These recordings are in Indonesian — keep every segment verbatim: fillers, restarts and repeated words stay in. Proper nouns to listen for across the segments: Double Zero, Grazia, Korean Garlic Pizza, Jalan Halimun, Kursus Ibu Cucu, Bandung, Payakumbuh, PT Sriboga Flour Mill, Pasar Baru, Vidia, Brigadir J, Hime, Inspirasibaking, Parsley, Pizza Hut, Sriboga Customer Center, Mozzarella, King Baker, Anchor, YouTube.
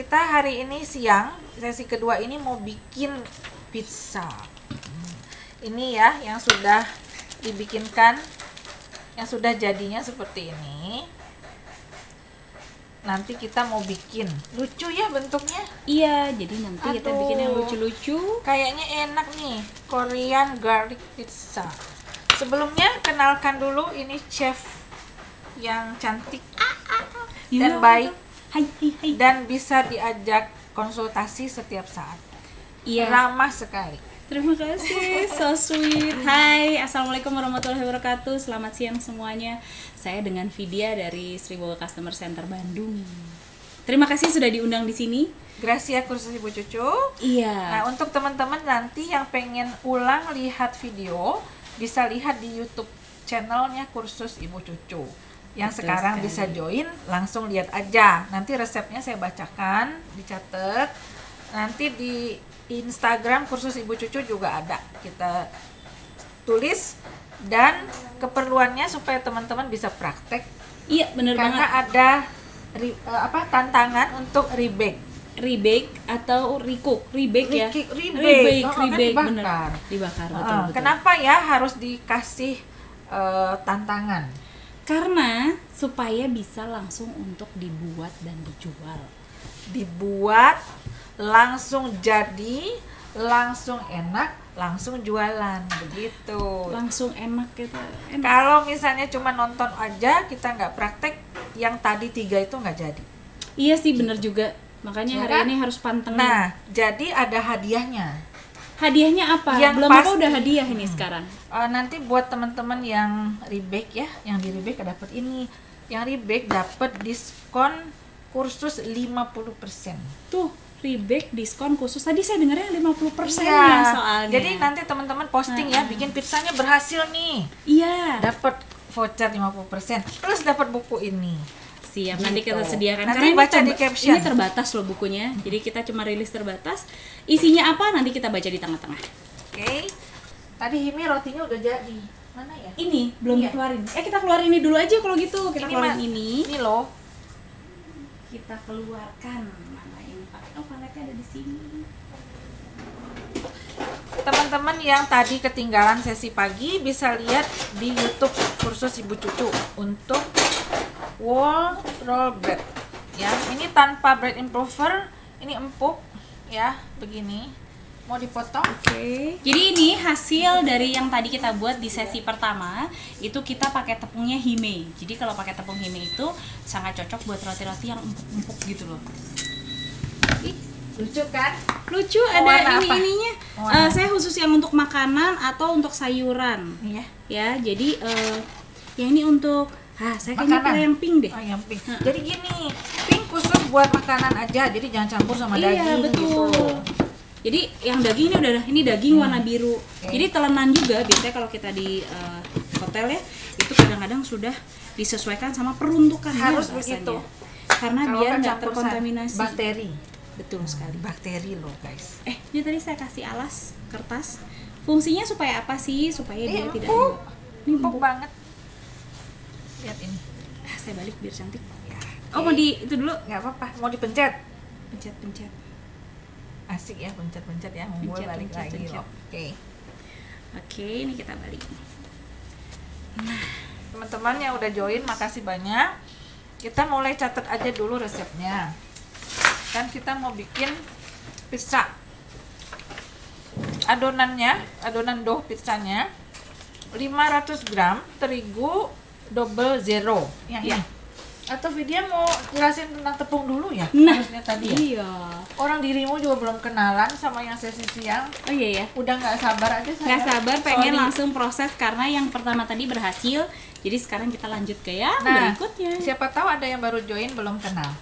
kita hari ini siang, sesi kedua ini mau bikin pizza. Ini ya yang sudah dibikinkan, yang sudah jadinya seperti ini. Nanti kita mau bikin lucu ya bentuknya. Iya, jadi nanti Aduh, kita bikin yang lucu-lucu. Kayaknya enak nih, Korean garlic pizza. Sebelumnya kenalkan dulu ini chef yang cantik dan baik dan bisa diajak konsultasi setiap saat. Iya. Ramah sekali. Terima kasih, so sweet. Hai, assalamualaikum warahmatullahi wabarakatuh. Selamat siang semuanya. Saya dengan Vidia dari Sriboga Customer Center Bandung. Terima kasih sudah diundang di sini. Grazia Kursus Ibu Cucu. Iya. Nah, untuk teman-teman nanti yang pengen ulang lihat video, bisa lihat di YouTube channelnya Kursus Ibu Cucu. Yang Betul sekarang sekali. Bisa join, langsung lihat aja. Nanti resepnya saya bacakan, dicatat. Nanti di Instagram Kursus Ibu Cucu juga ada, kita tulis dan keperluannya supaya teman-teman bisa praktek. Iya, benar banget. Karena ada ri, apa tantangan untuk rebake, rebake atau recook, rebake ya. Rebake, rebake, oh, rebake kan dibakar. Bener. Dibakar betul, uh, betul. Kenapa ya harus dikasih uh, tantangan? Karena supaya bisa langsung untuk dibuat dan dijual. Dibuat langsung jadi, langsung enak, langsung jualan, begitu. Langsung enak gitu. Enak. Kalau misalnya cuma nonton aja, kita nggak praktek, yang tadi tiga itu nggak jadi. Iya sih, bener gitu. Juga. Makanya ya hari kan? Ini harus pantengin. Nah, jadi ada hadiahnya. Hadiahnya apa? Yang belum apa udah hadiah ini hmm. sekarang. Uh, nanti buat teman-teman yang rebake ya, yang di rebake dapat ini, yang rebake dapat diskon kursus lima puluh persen. Tuh. Rebate diskon khusus tadi saya dengarnya lima puluh persen ya, soalnya. Jadi nanti teman-teman posting hmm. ya bikin pizzanya berhasil nih. Iya. Dapat voucher lima puluh persen plus dapat buku ini. Siap, gitu. Nanti kita sediakan. Nanti baca di caption. Ini terbatas loh bukunya. Jadi kita cuma rilis terbatas. Isinya apa nanti kita baca di tengah-tengah. Oke. Okay. Tadi Hime rotinya udah jadi. Mana ya? Ini belum iya. Keluarin. Eh kita keluarin ini dulu aja kalau gitu. Kita ini keluarin ma- ini. Ini loh. Kita keluarkan. Oh, panetnya ada di sini. Teman-teman yang tadi ketinggalan sesi pagi bisa lihat di YouTube Kursus Ibu Cucu untuk wall roll bread. Ya, ini tanpa bread improver, ini empuk ya, begini. Mau dipotong. Oke. Okay. Jadi ini hasil dari yang tadi kita buat di sesi pertama, itu kita pakai tepungnya Hime. Jadi kalau pakai tepung Hime itu sangat cocok buat roti-roti yang empuk-empuk gitu loh. Ih, lucu kan? Lucu, oh, ada ini ininya. Oh, uh, saya khusus yang untuk makanan atau untuk sayuran. Iya. Ya, jadi uh, yang ini untuk ah, saya kayaknya pilih yang pink deh. Oh, yang pink. Hmm. Jadi gini, pink khusus buat makanan aja. Jadi jangan campur sama iya, daging. Iya, betul. Gitu. Jadi yang daging ini udah ini daging hmm. warna biru. Okay. Jadi telenan juga biasanya kalau kita di uh, hotel ya, itu kadang-kadang sudah disesuaikan sama peruntukan. Harus begitu. Karena kalau biar enggak terkontaminasi bakteri. Betul sekali, bakteri loh guys. Eh, ini tadi saya kasih alas kertas. Fungsinya supaya apa sih? Supaya eh, dia empuk. Tidak ini empuk banget. Lihat ini. Ah, saya balik biar cantik. Ya. Oh, mau di itu dulu? Enggak apa-apa. Mau dipencet. Pencet-pencet. Asik ya pencet-pencet ya, mau pencet, balik pencet, lagi. Oke. Oke, okay. okay, ini kita balik. Nah, teman-teman yang udah join makasih banyak. Kita mulai catat aja dulu resepnya. Kan kita mau bikin pizza. Adonannya, adonan dough pizzanya lima ratus gram terigu double zero. Yang ya. Ini. Atau Vidia mau jelasin tentang tepung dulu ya? Nah, harusnya tadi. Iya. Ya? Orang dirimu juga belum kenalan sama yang sesi siang. Oh iya ya. Udah nggak sabar aja saya. Nggak sabar pengen Sorry. langsung proses karena yang pertama tadi berhasil. Jadi sekarang kita lanjut ke yang nah, berikutnya. Siapa tahu ada yang baru join belum kenal.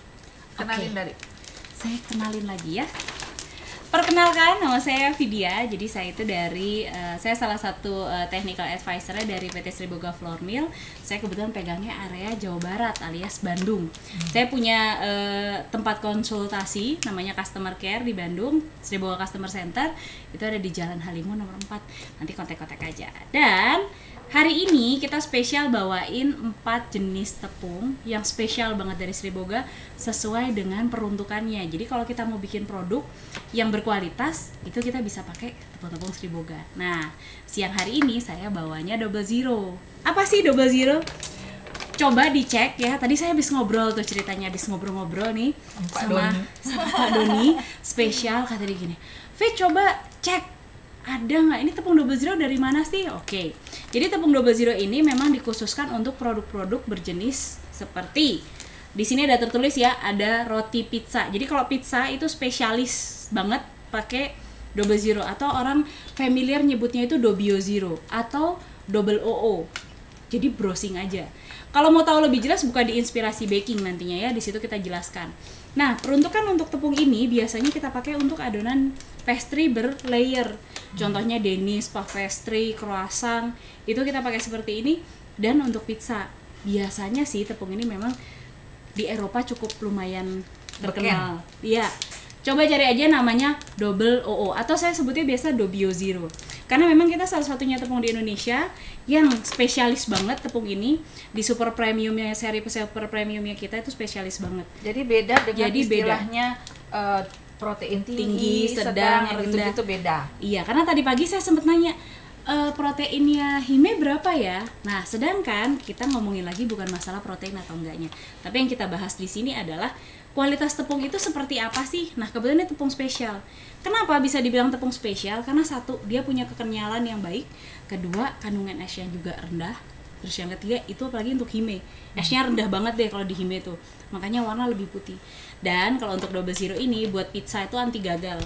Kenalin okay. dari Saya kenalin lagi ya. Perkenalkan, nama saya Vidia. Jadi saya itu dari uh, saya salah satu uh, technical advisor dari P T Sriboga Flour Mill. Saya kebetulan pegangnya area Jawa Barat alias Bandung. Hmm. Saya punya uh, tempat konsultasi namanya Customer Care di Bandung, Sriboga Customer Center. Itu ada di Jalan Halimun nomor empat. Nanti kontak-kontak aja. Dan hari ini kita spesial bawain empat jenis tepung yang spesial banget dari Sriboga sesuai dengan peruntukannya. Jadi kalau kita mau bikin produk yang berkualitas, itu kita bisa pakai tepung-tepung Sriboga. Nah, siang hari ini saya bawanya Double Zero. Apa sih Double Zero? Coba dicek ya. Tadi saya habis ngobrol tuh ceritanya, habis ngobrol-ngobrol nih Pak sama, sama Pak Doni. Spesial kata dia gini, "Fit, coba cek. Ada nggak ini tepung Double Zero dari mana sih?" Oke, jadi tepung Double Zero ini memang dikhususkan untuk produk-produk berjenis seperti di sini ada tertulis ya, ada roti pizza. Jadi kalau pizza itu spesialis banget pakai Double Zero, atau orang familiar nyebutnya itu Dobio Zero atau Double O O. Jadi browsing aja. Kalau mau tahu lebih jelas buka di Inspirasibaking nantinya ya, di situ kita jelaskan. Nah, peruntukan untuk tepung ini biasanya kita pakai untuk adonan pastry berlayer. Contohnya denis, puff pastry, croissant, itu kita pakai seperti ini. Dan untuk pizza, biasanya sih tepung ini memang di Eropa cukup lumayan terkenal. Iya. Coba cari aja namanya Double O O, atau saya sebutnya biasa Dobio Zero. Karena memang kita salah satunya tepung di Indonesia yang spesialis banget tepung ini. Di super premiumnya, seri super premiumnya kita itu spesialis banget. Jadi beda dengan Jadi istilahnya beda. Uh, protein tinggi, tinggi sedang, sedang rendah, itu beda. Iya, karena tadi pagi saya sempat nanya e, proteinnya Hime berapa ya. Nah, sedangkan kita ngomongin lagi bukan masalah protein atau enggaknya, tapi yang kita bahas di sini adalah kualitas tepung itu seperti apa sih. Nah, kebetulan ini tepung spesial. Kenapa bisa dibilang tepung spesial? Karena satu, dia punya kekenyalan yang baik. Kedua, kandungan esnya juga rendah. Terus yang ketiga, itu apalagi untuk Hime, esnya rendah banget deh kalau di Hime tuh, makanya warna lebih putih. Dan kalau untuk Double Zero ini buat pizza itu anti gagal.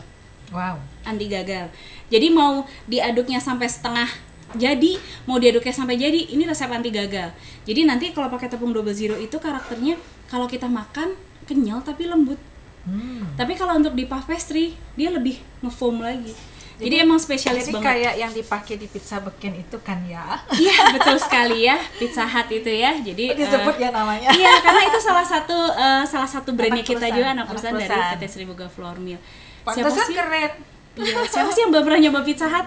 Wow. Anti gagal. Jadi mau diaduknya sampai setengah jadi, mau diaduknya sampai jadi, ini resep anti gagal. Jadi nanti kalau pakai tepung Double Zero itu karakternya kalau kita makan kenyal tapi lembut. Hmm. Tapi kalau untuk di puff pastry dia lebih ngefoam lagi. Jadi, jadi emang spesialis jadi banget. Jadi kayak yang dipakai di pizza beken itu kan ya? Iya, betul sekali ya, Pizza Hut itu ya. Jadi disebut uh, ya namanya. Iya, karena itu salah satu uh, salah satu brandnya kita juga, anak perusahaan dari P T Sriboga Flour Mill. Siapa sih? Keren. Ya, siapa sih yang belum pernah nyoba Pizza Hut?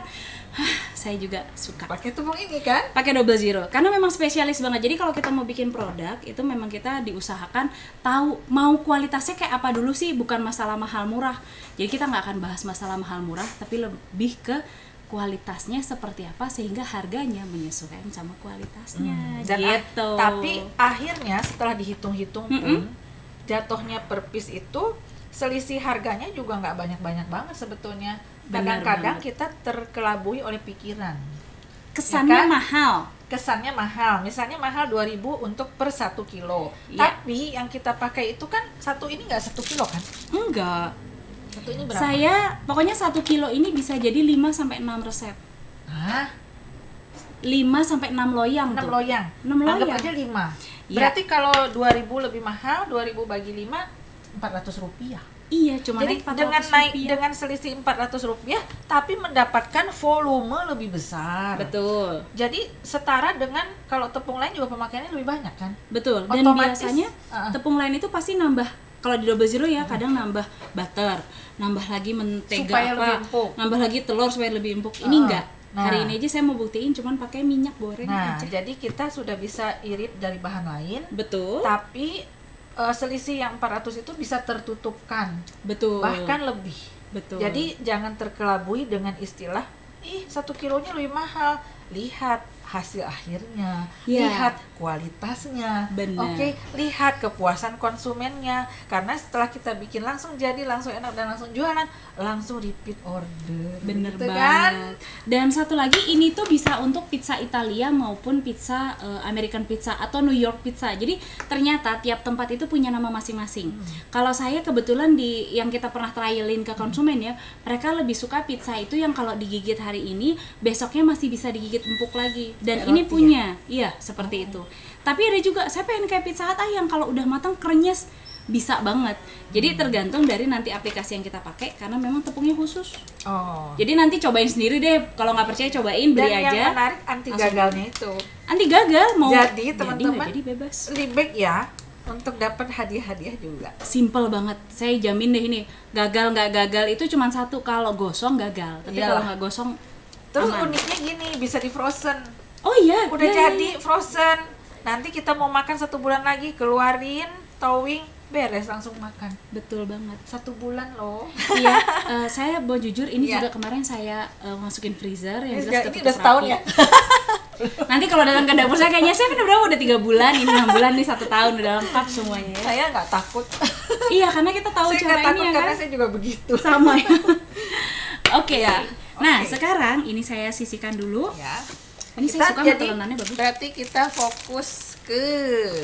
Saya juga suka. Pakai tepung ini kan? Pakai Double Zero, karena memang spesialis banget. Jadi kalau kita mau bikin produk itu memang kita diusahakan tahu mau kualitasnya kayak apa dulu sih, bukan masalah mahal murah. Jadi kita nggak akan bahas masalah mahal murah, tapi lebih ke kualitasnya seperti apa sehingga harganya menyesuaikan sama kualitasnya. Hmm. Dan gitu. A- tapi akhirnya setelah dihitung-hitung pun mm-hmm. jatuhnya per piece itu selisih harganya juga nggak banyak-banyak banget sebetulnya. Kadang-kadang kita terkelabui oleh pikiran. Kesannya ya kan? mahal. Kesannya mahal. Misalnya mahal dua ribu untuk per satu kilo. Ya. Tapi yang kita pakai itu kan satu ini nggak satu kilo kan? Enggak. Satu ini berapa? Saya pokoknya satu kilo ini bisa jadi lima sampai enam resep. Hah? lima sampai enam loyang. enam tuh. Loyang. enam loyang. Anggap aja lima. Ya. Berarti kalau dua ribu lebih mahal, dua ribu bagi lima empat ratus rupiah. Iya, cuma jadi dengan naik rupiah. Dengan selisih empat ratus rupiah tapi mendapatkan volume lebih besar. Betul. Jadi setara dengan kalau tepung lain juga pemakaiannya lebih banyak kan? Betul. Dan otomatis, biasanya uh-uh. tepung lain itu pasti nambah. Kalau di Double Zero ya kadang nambah butter, nambah lagi mentega supaya apa, lebih empuk. Nambah lagi telur supaya lebih empuk. Ini uh, enggak. Nah. Hari ini aja saya mau buktiin cuman pakai minyak goreng nah, aja. Jadi kita sudah bisa irit dari bahan lain. Betul. Tapi Uh, selisih yang empat ratus itu bisa tertutupkan. Betul. Bahkan lebih. Betul. Jadi jangan terkelabui dengan istilah ih satu kilonya lebih mahal. Lihat hasil akhirnya, yeah. lihat kualitasnya. Oke, okay, lihat kepuasan konsumennya. Karena setelah kita bikin langsung jadi, langsung enak dan langsung jualan, langsung repeat order. Bener gitu banget. Kan? Dan satu lagi ini tuh bisa untuk pizza Italia maupun pizza uh, American pizza atau New York pizza. Jadi ternyata tiap tempat itu punya nama masing-masing. Hmm. Kalau saya kebetulan di yang kita pernah trialin ke konsumen ya, mereka lebih suka pizza itu yang kalau digigit hari ini, besoknya masih bisa digigit empuk lagi. Dan Roti, ini punya, ya? Iya seperti oh. itu. Tapi ada juga, saya pengen kayak Pizza Hut ah, yang kalau udah matang krenyes. bisa banget. Jadi tergantung dari nanti aplikasi yang kita pakai, karena memang tepungnya khusus. Oh. Jadi nanti cobain sendiri deh. Kalau nggak percaya cobain, beli aja. Dan yang menarik anti gagalnya itu. Anti gagal mau. Jadi teman-teman jadi bebas. Libek ya untuk dapat hadiah-hadiah juga. Simple banget. Saya jamin deh ini. Gagal nggak gagal itu cuma satu. Kalau gosong gagal. Tapi kalau nggak gosong. Terus aman. Uniknya gini, bisa di frozen. Oh iya. Udah iya, jadi iya. frozen. Nanti kita mau makan satu bulan lagi, keluarin, towing. Beres langsung makan. Betul banget. Satu bulan loh. Iya, uh, saya mau jujur ini yeah. juga kemarin saya uh, masukin freezer yang jelas ini udah setahun ya. Nanti kalau datang ke dapur saya kayaknya saya udah berapa udah tiga bulan, ini enam bulan nih, satu tahun udah lengkap semuanya ya. Saya enggak takut. Iya, karena kita tahu saya cara ini. Saya takut ya, karena kan? Saya juga begitu. Sama ya. Oke okay. ya. Nah, okay. sekarang ini saya sisihkan dulu. Ya. Ini kita saya suka sama telenannya bagus. Berarti kita fokus ke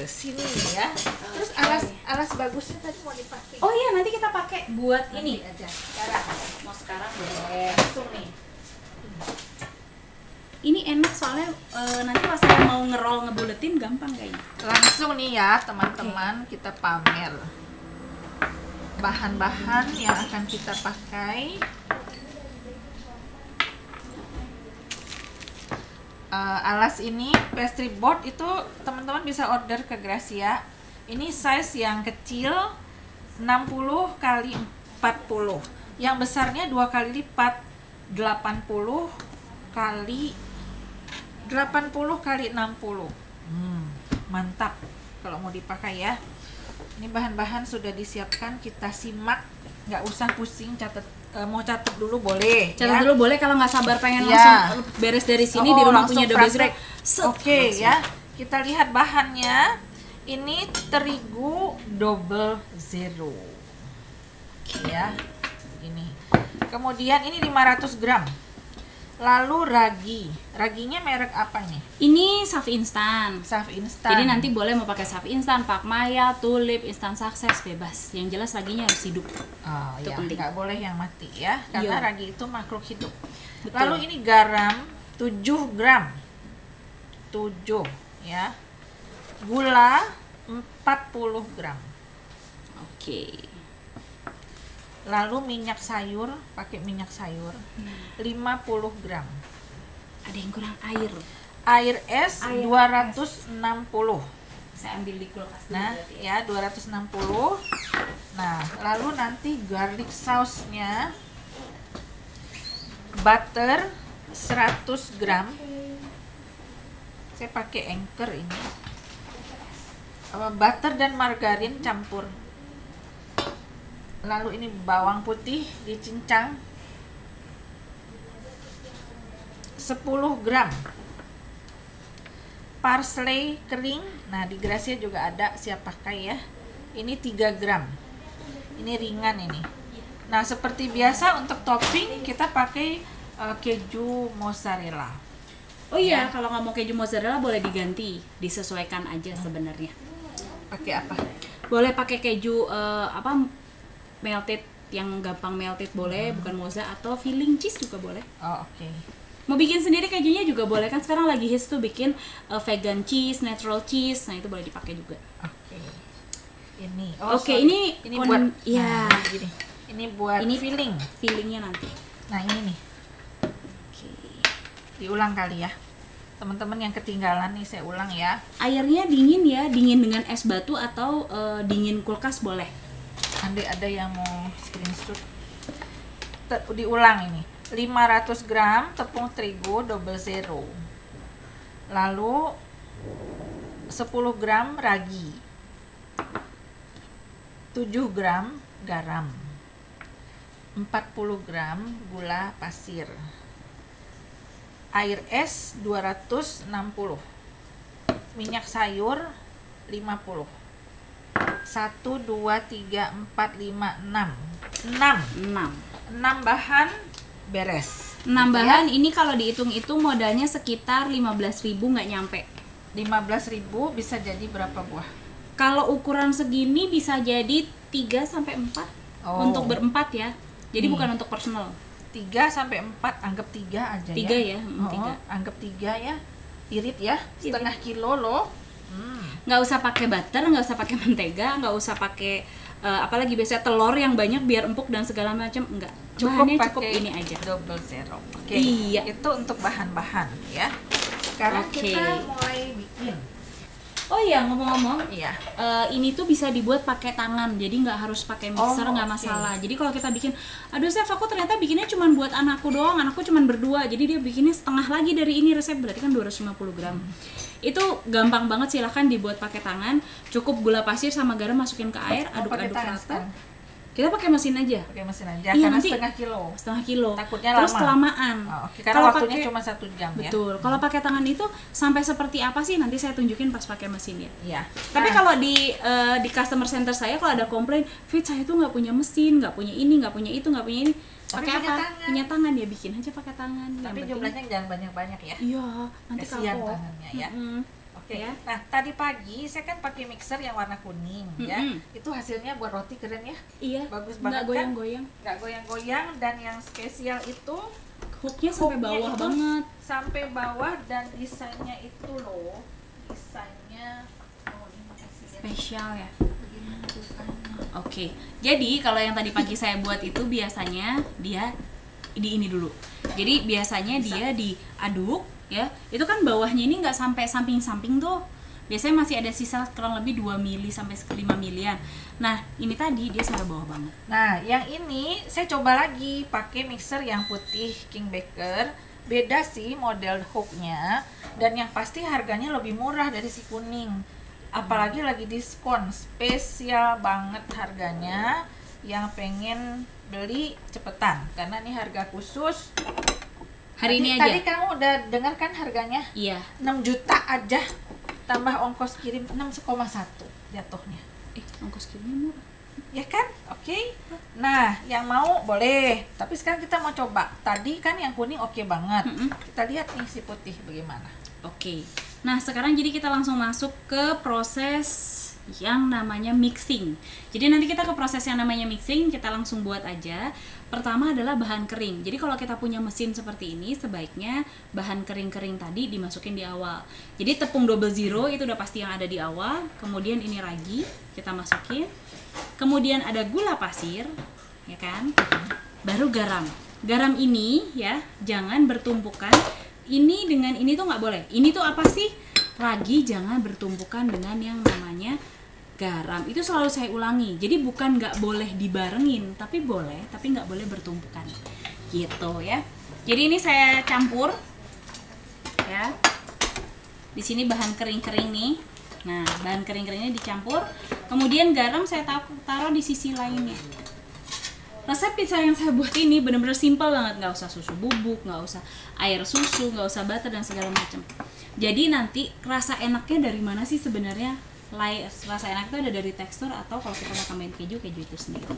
sini ya. Terus alas alas bagusnya tadi mau dipakai. Oh iya, nanti kita pakai buat nanti ini aja. Sekarang mau sekarang boleh. Langsung nih. Ini enak soalnya e, nanti pas saya mau ngerol ngebuletin gampang kayaknya. Langsung nih ya teman-teman, okay. kita pamer bahan-bahan yang akan kita pakai. Uh, alas ini pastry board itu teman-teman bisa order ke Grazia. Ini size yang kecil enam puluh kali empat puluh. Yang besarnya dua kali lipat delapan puluh kali delapan puluh kali enam puluh. Hmm, mantap kalau mau dipakai ya. Ini bahan-bahan sudah disiapkan, kita simak, nggak usah pusing catat. Mau catat dulu boleh. Catat ya? Dulu boleh kalau nggak sabar pengen ya. Langsung beres dari sini oh, di rumah punya Double Zero. Oke ya. Kita lihat bahannya. Ini terigu Double Zero. Oke ya. Ini. Kemudian ini lima ratus gram. Lalu ragi. Raginya merek apa nih? Ini Saf instan. Saf instan. Jadi nanti boleh mau pakai Saf instan, Pak Maya, Tulip, instan sukses, bebas. Yang jelas raginya harus hidup. Oh itu ya, nggak boleh yang mati ya, karena yo. Ragi itu makhluk hidup. Betul. Lalu ini garam tujuh gram. tujuh ya. Gula empat puluh gram. Oke. Lalu minyak sayur, pakai minyak sayur lima puluh gram. Ada yang kurang air. Air es air dua ratus enam puluh. Saya ambil di kulkas dulu. Nah, ya dua ratus enam puluh. Nah, lalu nanti garlic sausnya, butter seratus gram. Saya pakai Anchor ini. Butter dan margarin campur. Lalu ini bawang putih dicincang sepuluh gram. Parsley kering. Nah, di Grazia juga ada siap pakai ya. Ini tiga gram. Ini ringan ini. Nah, seperti biasa untuk topping kita pakai uh, keju mozzarella. Oh iya, ya. Kalau nggak mau keju mozzarella boleh diganti, disesuaikan aja sebenarnya. Pakai apa? Boleh pakai keju uh, apa? melted, yang gampang melted boleh, hmm. bukan moza, atau filling cheese juga boleh. Oh, oke. Okay. Mau bikin sendiri kejunya juga boleh, kan sekarang lagi hits tuh bikin uh, vegan cheese, natural cheese. Nah, itu boleh dipakai juga. Oke. Okay. Ini. Oh, oke, okay, ini ini on, buat ya, nah, gini. Ini buat ini filling, fillingnya nanti. Nah, ini nih. Oke. Okay. Diulang kali ya. Teman-teman yang ketinggalan nih saya ulang ya. Airnya dingin ya, dingin dengan es batu atau uh, dingin kulkas boleh. Andai ada yang mau screenshot. Ter- diulang ini lima ratus gram tepung terigu Double Zero, lalu sepuluh gram ragi, tujuh gram garam, empat puluh gram gula pasir, air es dua ratus enam puluh, minyak sayur lima puluh. Satu, dua, tiga, empat, lima, enam enam bahan beres. Enam bahan ya? Ini kalau dihitung-hitung modalnya sekitar lima belas ribu, nggak nyampe lima belas ribu. Bisa jadi berapa buah? Kalau ukuran segini bisa jadi tiga sampai empat. Oh. Untuk berempat ya. Jadi hmm. bukan untuk personal. Tiga sampai empat, anggap tiga aja tiga ya, ya. Oh, tiga. Anggap tiga ya, irit ya, setengah kilo loh. hmm. Nggak usah pakai butter, nggak usah pakai mentega, nggak usah pakai uh, apalagi biasanya telur yang banyak biar empuk dan segala macam, enggak. Bahannya cukup ini aja. Double zero. Oke. Okay. Iya. Itu untuk bahan-bahan ya. Sekarang okay. kita mulai bikin. Oh iya, ngomong-ngomong, iya. Uh, ini tuh bisa dibuat pakai tangan, jadi nggak harus pakai mixer, nggak oh, okay. masalah. Jadi kalau kita bikin, aduh Chef, aku ternyata bikinnya cuma buat anakku doang, anakku cuma berdua, jadi dia bikinnya setengah lagi dari ini resep, berarti kan dua ratus lima puluh gram. Hmm. Itu gampang banget, silahkan dibuat pakai tangan, cukup gula pasir sama garam masukin ke air, aduk-aduk rata. Kita pakai mesin aja. Pakai mesin aja. Iya, karena nanti setengah kilo. Setengah kilo. Takutnya terus lama. kelamaan. Oh, okay. Karena kalo waktunya pake, cuma satu jam betul. ya. Betul. Kalau pakai tangan itu sampai seperti apa sih nanti saya tunjukin pas pakai mesin ya. Iya. Tapi nah. kalau di uh, di customer center saya kalau ada komplain, "Fit, saya itu nggak punya mesin, nggak punya ini, nggak punya itu, nggak punya ini." Pakai apa? Tangan. Punya tangan ya, bikin aja pakai tangan. Tapi jumlahnya jangan banyak-banyak ya. Iya, nanti kalau tangannya ya. Mm-hmm. Ya. Nah, tadi pagi saya kan pakai mixer yang warna kuning, mm-hmm. ya. Itu hasilnya buat roti keren ya. Iya. Bagus banget. Nggak goyang-goyang. Kan? Nggak goyang-goyang, dan yang spesial itu hooknya sampai bawah banget. Sampai bawah, dan desainnya itu loh, desainnya oh, spesial ya. Oke. Okay. Jadi kalau yang tadi pagi saya buat itu biasanya dia di ini dulu. Jadi biasanya Bisa. dia diaduk. Ya, itu kan bawahnya ini nggak sampai samping-samping tuh. Biasanya masih ada sisa kurang lebih dua mili sampai lima milian. Nah, ini tadi dia sampai bawah banget. Nah, yang ini saya coba lagi pakai mixer yang putih King Baker. Beda sih model hooknya, dan yang pasti harganya lebih murah dari si kuning. Apalagi lagi diskon, spesial banget harganya. Yang pengen beli cepetan karena ini harga khusus. Hari tadi, ini aja. Tadi kamu udah dengar kan harganya? Iya. enam juta aja. Tambah ongkos kirim enam koma satu jatuhnya. Eh, ongkos kirimnya murah. Ya kan? Oke. Okay. Nah, yang mau boleh. Tapi sekarang kita mau coba. Tadi kan yang kuning oke okay banget. Mm-mm. Kita lihat nih si putih bagaimana. Oke. Okay. Nah, sekarang jadi kita langsung masuk ke proses yang namanya mixing. Jadi nanti kita ke proses yang namanya mixing, kita langsung buat aja. Pertama adalah bahan kering. Jadi kalau kita punya mesin seperti ini, sebaiknya bahan kering-kering tadi dimasukin di awal. Jadi tepung double zero itu udah pasti yang ada di awal. Kemudian ini ragi, kita masukin. Kemudian ada gula pasir, ya kan? Baru garam. Garam ini ya, jangan bertumpukan. Ini dengan ini tuh nggak boleh. Ini tuh apa sih? Ragi jangan bertumpukan dengan yang namanya garam. Itu selalu saya ulangi. Jadi bukan nggak boleh dibarengin, tapi boleh, tapi nggak boleh bertumpukan. Gitu ya. Jadi ini saya campur ya. Di sini bahan kering-kering nih. Nah, bahan kering-keringnya dicampur. Kemudian garam saya taruh di sisi lainnya. Resep pizza yang saya buat ini benar-benar simpel banget, nggak usah susu bubuk, nggak usah air susu, nggak usah butter dan segala macam. Jadi nanti rasa enaknya dari mana sih sebenarnya? Rasa enak itu ada dari tekstur atau kalau kita mau tambahin keju, keju itu sendiri.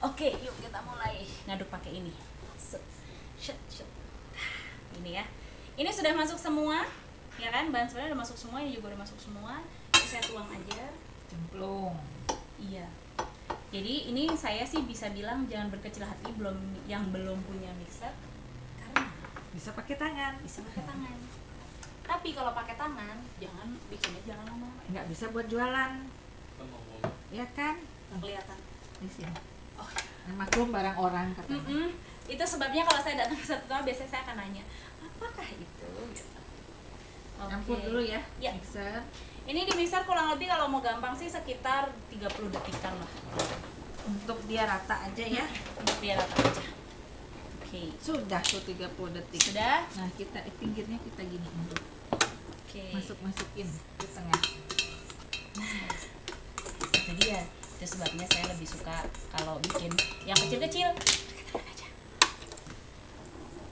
Oke, yuk kita mulai ngaduk pakai ini. Ini ya. Ini sudah masuk semua, ya kan? Bahan sebenarnya udah masuk semua, ini juga udah masuk semua. Ini saya tuang aja. Jemplung. Iya. Jadi ini saya sih bisa bilang jangan berkecil hati belum yang belum punya mixer, karena bisa pakai tangan, bisa pakai tangan. Tapi kalau pakai tangan jangan bikinnya jangan lama. Nggak bisa buat jualan. Ya kan? Kelihatan di sini. Oh, maklum barang orang katanya. Mm-hmm. Itu sebabnya kalau saya datang ke satu tempat biasanya saya akan nanya, apakah itu? Campur okay. dulu ya, ya. Mixer. Ini di mixer kurang lebih kalau mau gampang sih sekitar tiga puluh detikan lah. Untuk dia rata aja ya. Untuk dia rata aja. Oke. Okay. Sudah tuh tiga puluh detik. Sudah. Nah, kita di pinggirnya kita gini dulu. Oke. Okay. Masuk-masukin ke tengah. Nah. Itu dia. Itu sebabnya saya lebih suka kalau bikin yang kecil-kecil.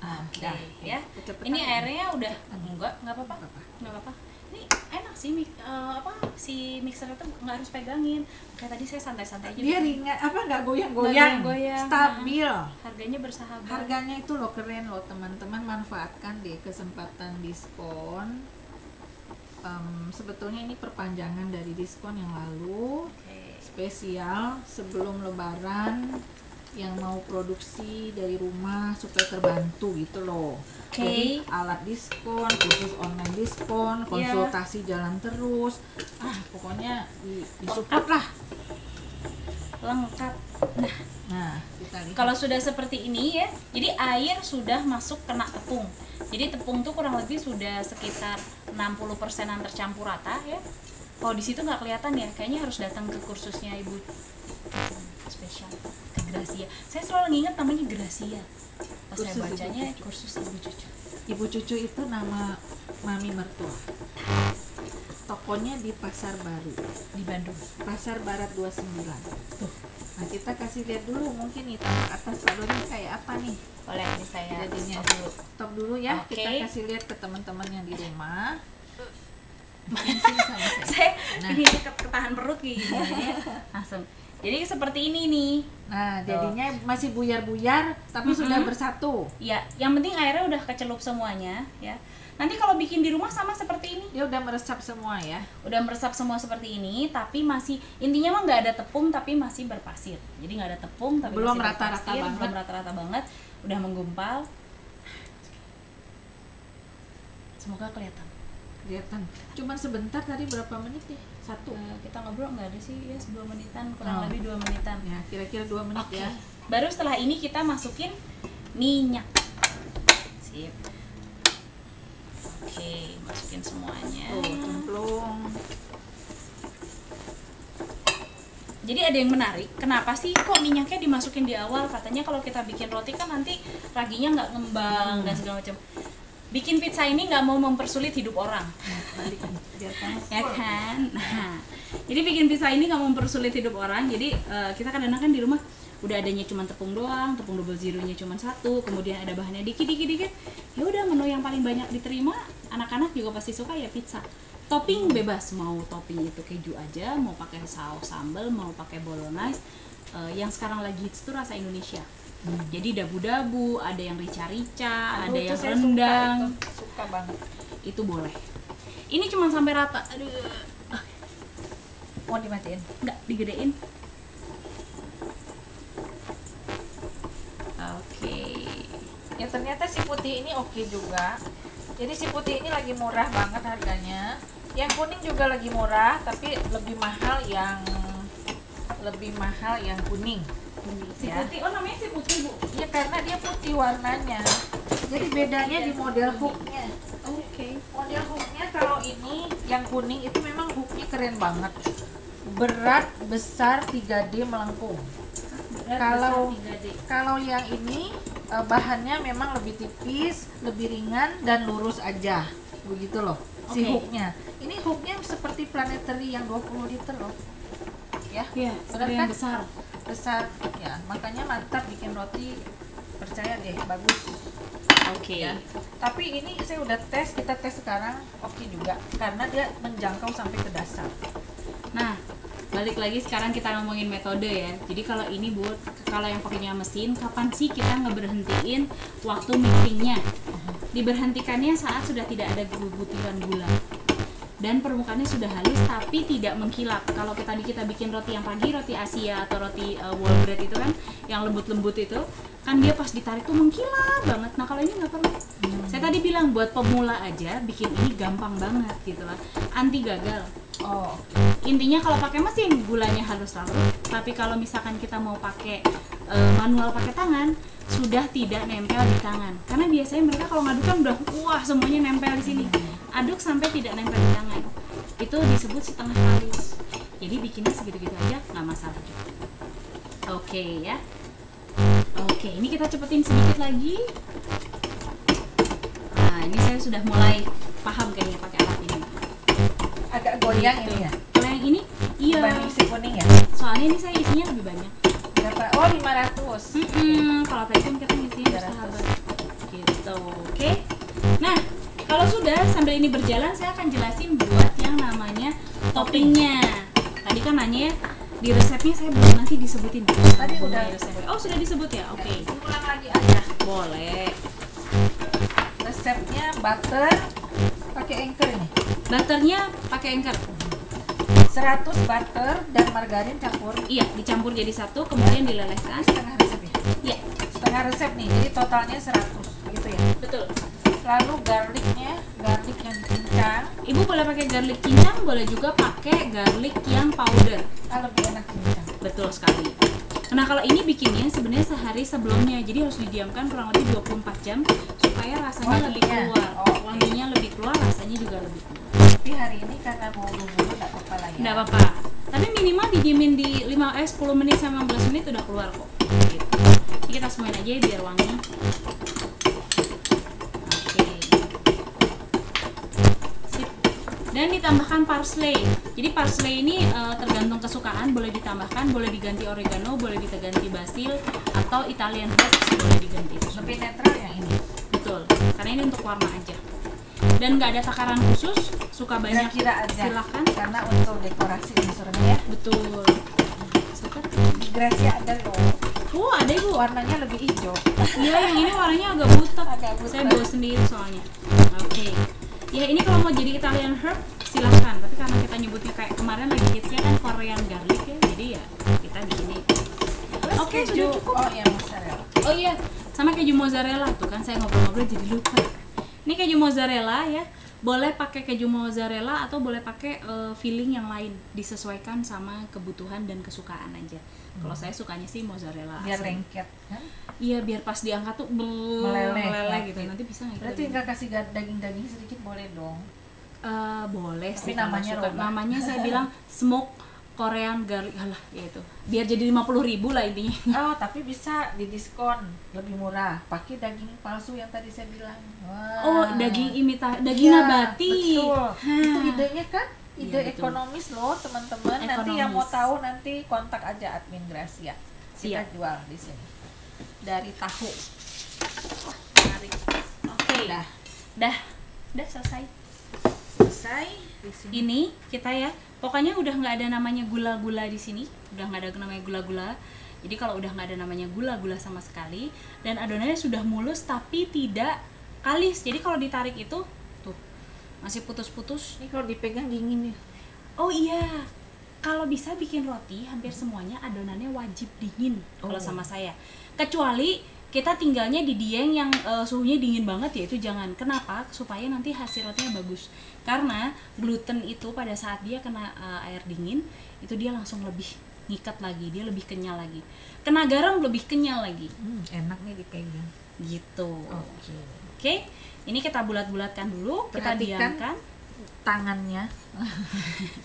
Ah, oke. Okay. Ya. Ini airnya udah enggak, enggak apa-apa. Enggak apa-apa. Ini enak sih uh, apa si mixer itu nggak harus pegangin, kayak tadi saya santai-santai aja dia ringan apa nggak goyang-goyang stabil, nah, harganya bersahabat, harganya itu loh keren loh teman-teman, manfaatkan deh kesempatan diskon. Um, sebetulnya ini perpanjangan dari diskon yang lalu, okay. spesial sebelum lebaran yang mau produksi dari rumah supaya terbantu gitu loh. Okay. Jadi alat diskon, kursus online diskon, konsultasi yeah. jalan terus. Ah, pokoknya di, di support lah. Lengkap. Nah, nah kalau sudah seperti ini ya, jadi air sudah masuk kena tepung. Jadi tepung tuh kurang lebih sudah sekitar enam puluh persenan tercampur rata ya. Kalau di situ nggak kelihatan ya, kayaknya harus datang ke kursusnya Ibu Spesial ke Grazia. Saya selalu nginget namanya Grazia. Pas kursus saya bacanya Ibu kursus Ibu Cucu. Ibu Cucu itu nama mami mertua. Tokonya di Pasar Baru di Bandung. Pasar Barat dua puluh sembilan. Tuh. Nah, kita kasih lihat dulu mungkin nih tampak atas padonnya kayak apa nih. Boleh ini saya jadinya stop dulu. Stop dulu ya. Okay. Kita kasih lihat ke teman-teman yang di rumah. Saya nah. ini ketahan perut kayak gini ya. Langsung. Jadi seperti ini nih. Nah, jadinya oh. masih buyar-buyar tapi mm-hmm. sudah bersatu. Iya, yang penting airnya udah kecelup semuanya ya. Nanti kalau bikin di rumah sama seperti ini. Dia udah meresap semua ya. Udah meresap semua seperti ini, tapi masih intinya mah nggak ada tepung tapi masih berpasir. Jadi nggak ada tepung tapi belum rata-rata banget. Belum rata-rata banget, udah menggumpal. Semoga kelihatan. Kelihatan. Cuman sebentar tadi berapa menit ya? Satu. Nah, kita ngobrol nggak ada sih ya dua menitan, kurang oh. lebih dua menitan. Ya, kira-kira dua menit okay. ya. Baru setelah ini kita masukin minyak. Sip. Oke, masukin semuanya. Tuh, cemplung. Jadi ada yang menarik, kenapa sih kok minyaknya dimasukin di awal? Katanya kalau kita bikin roti kan nanti raginya nggak ngembang hmm. dan segala macam. Bikin pizza ini nggak mau mempersulit hidup orang. Ya kan? Nah, jadi bikin pizza ini nggak mau mempersulit hidup orang. Jadi uh, kita kadang-kadang kan di rumah udah adanya cuma tepung doang, tepung double zero-nya cuma satu, kemudian ada bahannya dikit-dikit-dikit. Ya udah, menu yang paling banyak diterima anak-anak juga pasti suka ya pizza. Topping bebas, mau topping itu keju aja, mau pakai saus sambal, mau pakai bolognese. Uh, yang sekarang lagi hits itu rasa Indonesia. Hmm. Jadi dabu-dabu, ada yang rica-rica, aduh, ada yang rendang. Suka, suka banget. Itu boleh. Ini cuma sampai rata. Aduh. Mau dimatiin? Enggak, digedein. Ya ternyata si putih ini oke juga. Jadi si putih ini lagi murah banget harganya. Yang kuning juga lagi murah, tapi lebih mahal yang lebih mahal yang kuning. Si ya. Putih, oh namanya si putih Bu. Iya karena dia putih warnanya. Jadi bedanya di model hooknya. Oke. Okay. Model hooknya kalau ini yang kuning itu memang hooknya keren banget. Berat besar tiga D melengkung. Berat kalau besar tiga D. Kalau yang ini bahannya memang lebih tipis, lebih ringan dan lurus aja, begitu loh. Si okay. hooknya, ini hooknya seperti planetary yang dua puluh liter loh, ya. Iya. Benar kan? Besar, besar. Ya, makanya mantap bikin roti, percaya deh, bagus. Oke. Okay. Ya. Tapi ini saya udah tes, kita tes sekarang, oke okay juga, karena dia menjangkau sampai ke dasar. Nah. Balik lagi sekarang kita ngomongin metode ya. Jadi kalau ini buat kalau yang pakainya mesin, kapan sih kita ngeberhentiin waktu mixingnya? Diberhentikannya saat sudah tidak ada butiran gula dan permukaannya sudah halus tapi tidak mengkilap. Kalau kita kita bikin roti yang pagi, roti Asia atau roti uh, wall bread itu kan yang lembut-lembut itu kan dia pas ditarik tuh mengkilap banget. Nah kalau ini nggak perlu. Hmm. Saya tadi bilang buat pemula aja bikin ini gampang banget gitu lah. Anti gagal. Oh. Intinya kalau pakai mesin gulanya halus larut, tapi kalau misalkan kita mau pakai e, manual pakai tangan sudah tidak nempel di tangan. Karena biasanya mereka kalau ngadukan udah wah semuanya nempel di sini. Aduk sampai tidak nempel di tangan. Itu disebut setengah halus. Jadi bikinnya segitu-gitu aja nggak masalah juga. Oke okay, ya. Oke, okay, ini kita cepetin sedikit lagi. Nah, ini saya sudah mulai paham kayaknya pakai alat ini. Agak goyang gitu. Ini ya. Kalau yang ini iya. Banding si kuning ya. Soalnya ini saya isinya lebih banyak. Berapa? Oh, lima ratus. Hmm, kalau tadi kan kita isinya bersahabat. Gitu. Oke. Okay. Nah, kalau sudah sambil ini berjalan saya akan jelasin buat yang namanya toppingnya. Tadi kan nanya ya, di resepnya saya belum nanti disebutin. Tadi oh, udah resepnya. Oh, sudah disebut ya. Oke. Okay. Ulang lagi aja. Boleh. Resepnya butter pakai Anchor nih. Butternya pakai Anchor. seratus butter dan margarin campur. Iya, dicampur jadi satu, kemudian dilelehkan setengah resep. resep nih, jadi totalnya seratus gitu ya. Betul. Lalu garlicnya, garlic yang cincang. Ibu boleh pakai garlic cincang, boleh juga pakai garlic yang powder. Ah, lebih enak cincang. Betul sekali. Nah, kalau ini bikinnya sebenarnya sehari sebelumnya, jadi harus didiamkan kurang lebih dua puluh empat jam supaya rasanya wanginya lebih keluar. Oh, okay. Wanginya lebih keluar, rasanya juga lebih keluar. Tapi hari ini karena mau buru-buru nggak apa-apa lah ya? Nggak apa-apa. Tapi minimal didiemin di lima eh sepuluh menit sama lima belas menit udah keluar kok. Gitu. Jadi kita semuain aja ya, biar wangi. Oke. Sip. Dan ditambahkan parsley. Jadi parsley ini e, tergantung kesukaan, boleh ditambahkan, boleh diganti oregano, boleh diganti basil atau Italian herbs boleh diganti. Lebih netral yang ini. Betul. Karena ini untuk warna aja. Dan nggak ada takaran khusus, suka banyak kira aja. Silakan. Karena untuk dekorasi unsurnya ya. Betul. Suka. Di Grazia ada loh. Oh, ada ibu. Warnanya lebih hijau. Iya, yang ini warnanya agak butek. Agak butek. Saya bawa sendiri soalnya. Oke. Okay. Ya ini kalau mau jadi Italian herb silahkan, tapi karena kita nyebutnya kayak kemarin lagi hitsnya kan Korean garlic ya, jadi ya kita begini. Oke, sudah cukup. Oh iya, mozzarella. Oh iya, sama keju mozzarella tuh kan saya ngobrol-ngobrol jadi lupa. Ini keju mozzarella ya, boleh pakai keju mozzarella atau boleh pakai uh, filling yang lain, disesuaikan sama kebutuhan dan kesukaan aja. Hmm. Kalau saya sukanya sih mozzarella. Biar lengket kan? Iya, biar pas diangkat tuh meleleh, meleleh gitu. Nanti bisa nggak? Berarti nggak kasih daging-daging sedikit boleh dong. Uh, boleh tapi sih namanya suka. Namanya saya bilang smoke Korean garlic lah ya itu. Biar jadi lima puluh ribu lah intinya. Oh, tapi bisa didiskon lebih murah. Pakai daging palsu yang tadi saya bilang. Wah. Oh, daging imita, daging ya, nabati. Betul. Ha. Itu idenya kan? Ide ya, ekonomis loh, teman-teman. Ekonomis. Nanti yang mau tahu nanti kontak aja admin Grazia. Kita Siap. Jual di sini. Dari tahu. Wah, menarik. Oke. Okay. Dah. Dah. Dah selesai. Selesai ini kita ya, pokoknya udah nggak ada namanya gula-gula di sini, udah nggak ada namanya gula-gula. Jadi kalau udah nggak ada namanya gula-gula sama sekali, dan adonannya sudah mulus tapi tidak kalis. Jadi kalau ditarik itu tuh masih putus-putus. Ini kalau dipegang dingin ya. Oh iya, kalau bisa bikin roti hampir semuanya adonannya wajib dingin. Oh. Kalau sama saya, kecuali kita tinggalnya di Dieng yang uh, suhunya dingin banget ya, itu jangan. Kenapa? Supaya nanti hasil rotinya bagus. Karena gluten itu pada saat dia kena uh, air dingin, itu dia langsung lebih ngikat lagi, dia lebih kenyal lagi. Kena garam lebih kenyal lagi. Hmm, enak nih dipegang. Gitu. Oke. Okay. Oke. Okay? Ini kita bulat-bulatkan dulu, perhatikan kita diamkan tangannya.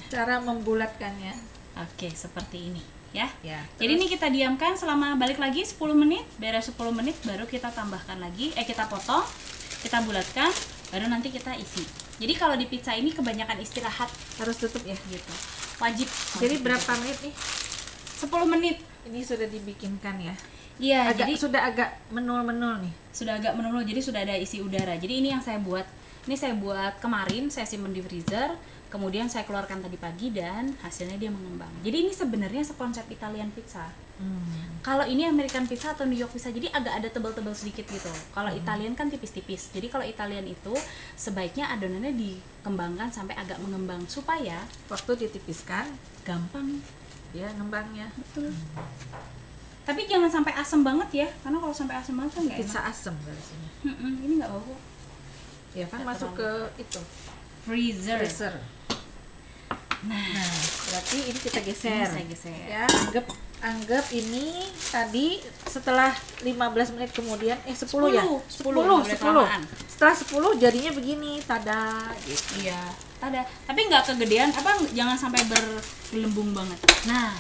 Cara membulatkannya. Oke, okay, seperti ini. Ya, ya jadi ini kita diamkan selama, balik lagi sepuluh menit, beres sepuluh menit baru kita tambahkan lagi, eh kita potong, kita bulatkan, baru nanti kita isi. Jadi kalau di pizza ini kebanyakan istirahat, harus tutup ya gitu, wajib. Jadi wajib berapa tutup. Menit nih? sepuluh menit. Ini sudah dibikinkan ya? Iya, jadi sudah agak menul-menul nih. Sudah agak menul, jadi sudah ada isi udara. Jadi ini yang saya buat, ini saya buat kemarin, saya simpan di freezer. Kemudian saya keluarkan tadi pagi dan hasilnya dia mengembang. Jadi ini sebenarnya sekonsep Italian pizza. Hmm. Kalau ini American pizza atau New York pizza, jadi agak ada tebal-tebal sedikit gitu. Kalau hmm. Italian kan tipis-tipis. Jadi kalau Italian itu sebaiknya adonannya dikembangkan sampai agak mengembang supaya waktu ditipiskan gampang ya ngembangnya. Betul. Hmm. Tapi jangan sampai asam banget ya, karena kalau sampai asam banget kan nggak enak. Pizza asam dari sini. Hmm-hmm. Ini nggak bau. Ya kan gak masuk terang. Ke itu freezer. freezer. Nah, nah, berarti ini kita geser. Ini saya geser. Ya, anggap anggap ini tadi setelah lima belas menit kemudian eh sepuluh, sepuluh ya. sepuluh, sepuluh. sepuluh. Setelah sepuluh jadinya begini, tada gitu. Iya, tada. Tapi nggak kegedean, apa jangan sampai bergelembung banget. Nah,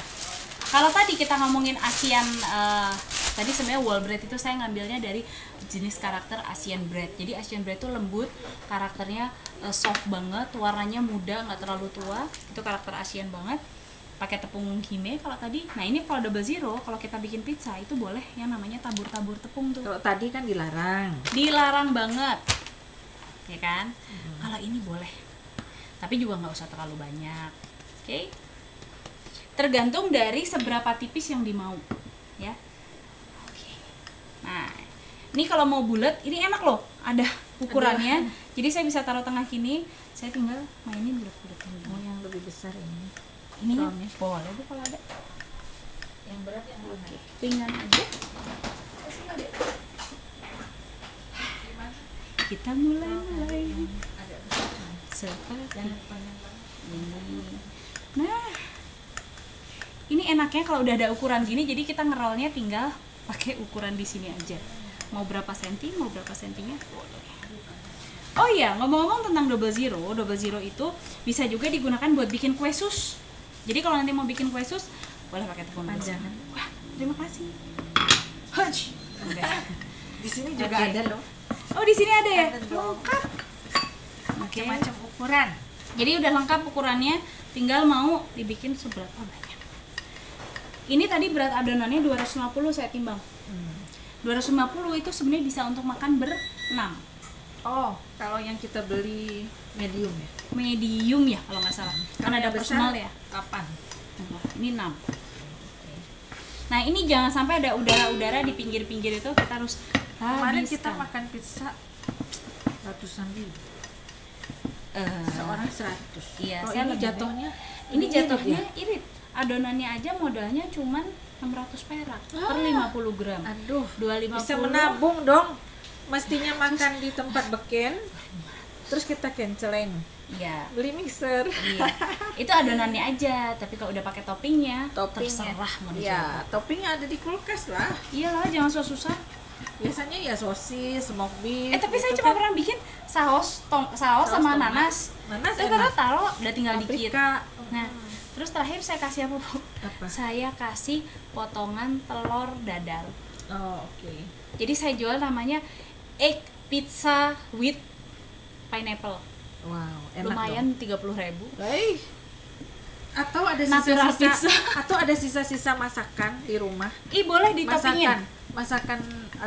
kalau tadi kita ngomongin Asian uh, tadi sebenarnya wall bread itu saya ngambilnya dari jenis karakter Asian bread. Jadi Asian bread itu lembut, karakternya soft banget, warnanya muda, nggak terlalu tua. Itu karakter Asian banget. Pakai tepung Hime kalau tadi. Nah, ini kalau double zero kalau kita bikin pizza itu boleh yang namanya tabur-tabur tepung tuh. Kalau tadi kan dilarang. Dilarang banget. Ya kan? Hmm. Kalau ini boleh. Tapi juga nggak usah terlalu banyak. Oke. Okay? Tergantung dari seberapa tipis yang dimau, ya. Nah, ini kalau mau bulat, ini enak loh, ada ukurannya. Aduh. Jadi saya bisa taruh tengah gini, saya tinggal mainin bulat-bulatnya. Oh, yang lebih besar ini. Ini boleh tuh kalau ada. Yang berat yang mana? Ringan aja. Kasih ada. Kita mulai-mulai seperti ini. Nah, ini enaknya kalau udah ada ukuran gini, jadi kita ngerolnya tinggal pakai ukuran di sini aja. Mau berapa senti, mau berapa sentinya boleh. Oh iya, ngomong-ngomong tentang double zero, double zero itu bisa juga digunakan buat bikin kue sus. Jadi kalau nanti mau bikin kue sus, boleh pakai tepung aja. Wah, terima kasih. Hush. Di sini juga okay. Ada loh. Oh, di sini ada ya? Lengkap. Macam-macam ukuran. Jadi udah lengkap ukurannya, tinggal mau dibikin seberapa banyak. Ini tadi berat adonannya dua ratus lima puluh saya timbang. Hmm. dua ratus lima puluh itu sebenarnya bisa untuk makan berenam. Oh, kalau yang kita beli medium ya? Medium ya, kalau nggak salah. Karena ada personal ya? Kapan? Ini enam. Nah, ini jangan sampai ada udara-udara di pinggir-pinggir itu, kita harus habiskan. Kemarin kita makan pizza ratusan ribu. Uh, Seorang seratus. Iya, oh, ini jatuhnya? Ini jatuhnya irit. irit. Adonannya aja modalnya cuman enam ratus perak ah. per lima puluh gram. Aduh, dua ratus lima puluh. Bisa menabung dong. Mestinya makan di tempat beken, terus kita cancelin. Iya. Beli mixer. Iya. Itu adonannya aja, tapi kalau udah pakai toppingnya, toppingnya. terserah mau dicoba. Iya, toppingnya ada di kulkas lah. Iyalah, jangan susah-susah. Biasanya ya sosis, smoked beef. Eh tapi gitu saya cuma kan. pernah bikin saus, tong, saus, saus sama nanas. Nanas. Saya taruh, taruh, udah tinggal dikit. Nah, terus terakhir saya kasih apa? apa? Saya kasih potongan telur dadar. Oh, oke. Okay. Jadi saya jual namanya egg pizza with pineapple. Wow, enak. Lumayan tiga puluh ribu. Hey. Atau ada sisa-sisa atau ada sisa-sisa masakan di rumah? Ih, boleh ditopingin. Masakan, masakan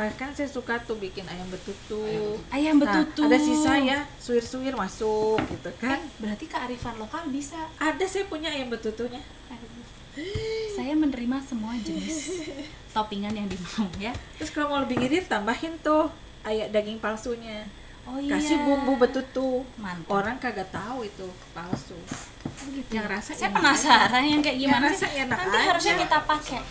eh, kan saya suka tuh bikin ayam betutu. Ayam betutu. Nah, ada sisa ya, suwir-suwir masuk gitu kan. Eh, berarti kearifan lokal bisa. Ada, saya punya ayam betutunya. Saya menerima semua jenis toppingan yang dimau ya. Terus kalau mau lebih irit tambahin tuh ayak daging palsunya. Oh iya. Kasih bumbu betutu. Mantap. Orang kagak tahu itu palsu. Gitu. Yang rasa saya penasaran aja. Yang kayak gimana sih? Nanti aja. Harusnya kita pakai.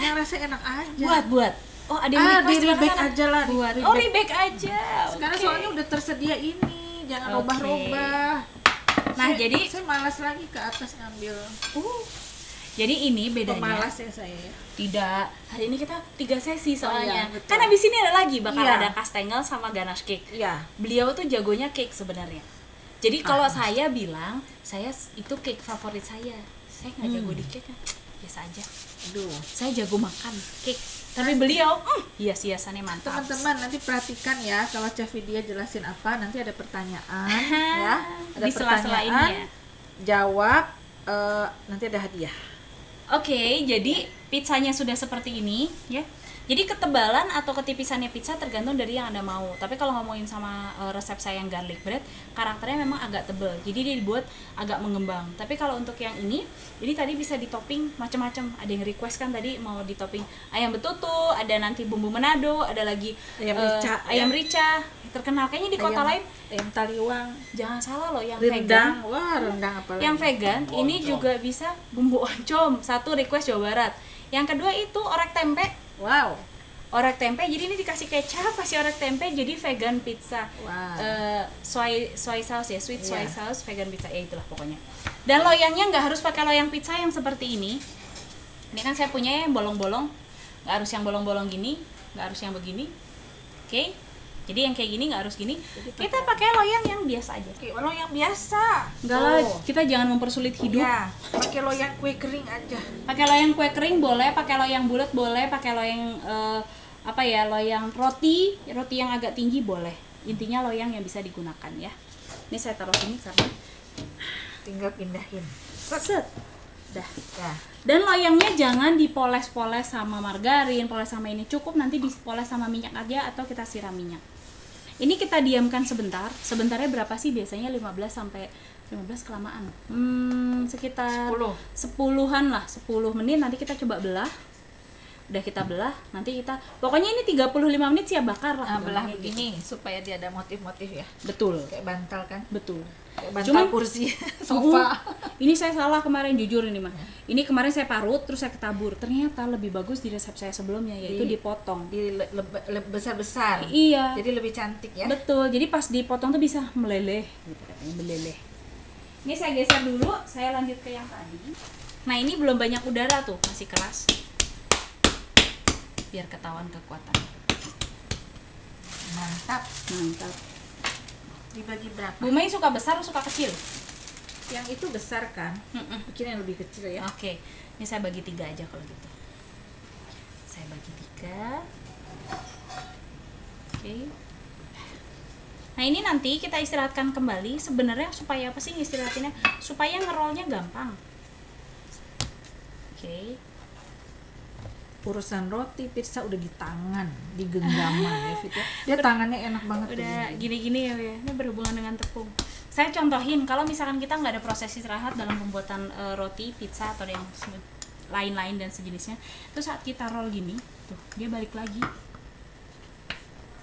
Yang rasa enak aja. Buat-buat. Oh, ada yang ah, di rebek aja lah. Buat. Oh, rebek aja. Sekarang okay. Soalnya udah tersedia ini. Jangan ubah-ubah. Okay. Nah, saya, jadi saya malas lagi ke atas ngambil. Uh. Jadi ini bedanya. Pemalas ya saya. Tidak. Hari ini kita tiga sesi soalnya. Oh, iya, kan habis ini ada lagi bakal iya. ada kastengel sama ganache cake. Iya. Beliau tuh jagonya cake sebenarnya. Jadi kalau ah. saya bilang, saya itu cake favorit saya. Saya nggak hmm. jago di cake kan. Biasa aja. Aduh. Saya jago makan cake. Tapi beliau, mm, hias-hiasannya mantap. Teman-teman nanti perhatikan ya kalau Chef Vidia jelasin apa, nanti ada pertanyaan ya. Ada di pertanyaan. Ya. Jawab, uh, nanti ada hadiah. Oke, okay, jadi pizzanya sudah seperti ini ya. Jadi ketebalan atau ketipisannya pizza tergantung dari yang Anda mau. Tapi kalau ngomongin sama uh, resep saya yang garlic bread, karakternya memang agak tebal. Jadi dia dibuat agak mengembang. Tapi kalau untuk yang ini, ini tadi bisa ditoping macam-macam. Ada yang request kan tadi mau ditoping ayam betutu, ada nanti bumbu Manado, ada lagi ayam uh, rica. Ayam ya. rica. Terkenal kayaknya di ayam, kota lain. Ayam taliwang. Jangan salah loh, yang rendang. Vegan. Wah, rendang apa lagi? Yang vegan, bumbu ini oncom. Juga bisa bumbu oncom. Satu request Jawa Barat. Yang kedua itu orek tempe. Wow. Orek tempe, jadi ini dikasih kecap, kasih orek tempe, jadi vegan pizza. Wow. Uh, soy soy sauce ya, sweet soy yeah. sauce vegan pizza. Ya itulah pokoknya. Dan loyangnya nggak harus pakai loyang pizza yang seperti ini. Ini kan saya punya yang bolong-bolong. Nggak harus yang bolong-bolong gini, nggak harus yang begini. Oke. Okay. Jadi yang kayak gini nggak harus gini. Kita pakai loyang yang biasa aja. Oke, loyang biasa. Enggak lah, oh. kita jangan mempersulit hidup. Ya, pakai loyang kue kering aja. Pakai loyang kue kering boleh, pakai loyang bulat boleh, pakai loyang eh, apa ya, loyang roti, roti yang agak tinggi boleh. Intinya loyang yang bisa digunakan ya. Ini saya taruh sini karena tinggal pindahin. Set. Dah. Ya. Dan loyangnya jangan dipoles-poles sama margarin, poles sama ini, cukup nanti dipoles sama minyak aja atau kita siram minyak. Ini kita diamkan sebentar. Sebentarnya berapa sih biasanya? lima belas sampai lima belas kelamaan. Hmm, sekitar sepuluhan lah, sepuluh menit. Nanti kita coba belah. udah kita belah, nanti kita pokoknya ini tiga puluh lima menit sih ya bakar lah. Nah, belah begini gitu, supaya dia ada motif-motif ya. Betul. Kayak bantal kan? Betul. Kayak bantal. Cuman, kursi, sofa. Ini saya salah kemarin jujur ini mah. Ini kemarin saya parut terus saya ketabur. Ternyata lebih bagus di resep saya sebelumnya, yaitu di, dipotong, di le, le, le, besar-besar. Iya. Jadi lebih cantik ya. Betul. Jadi pas dipotong tuh bisa meleleh gitu katanya, meleleh. Ini saya geser dulu, saya lanjut ke yang tadi. Nah, ini belum banyak udara tuh, masih keras. Biar ketahuan kekuatan. Mantap, mantap. Dibagi berapa? Bu Mei suka besar atau suka kecil? Yang itu besar kan? Mm-mm. Bikin yang lebih kecil ya. Oke, okay. Ini saya bagi tiga aja kalau gitu. Saya bagi tiga. Oke. Okay. Nah ini nanti kita istirahatkan kembali. Sebenarnya supaya apa sih istirahatnya? Supaya ngerolnya gampang. Oke. Okay. Urusan roti, pizza udah di tangan, di genggaman ya Vidia. Dia Ber- tangannya enak banget. Udah gini-gini ya, ya, ini berhubungan dengan tepung. Saya contohin, kalau misalkan kita nggak ada proses istirahat dalam pembuatan uh, roti, pizza atau yang lain-lain dan sejenisnya, terus saat kita roll gini, tuh dia balik lagi.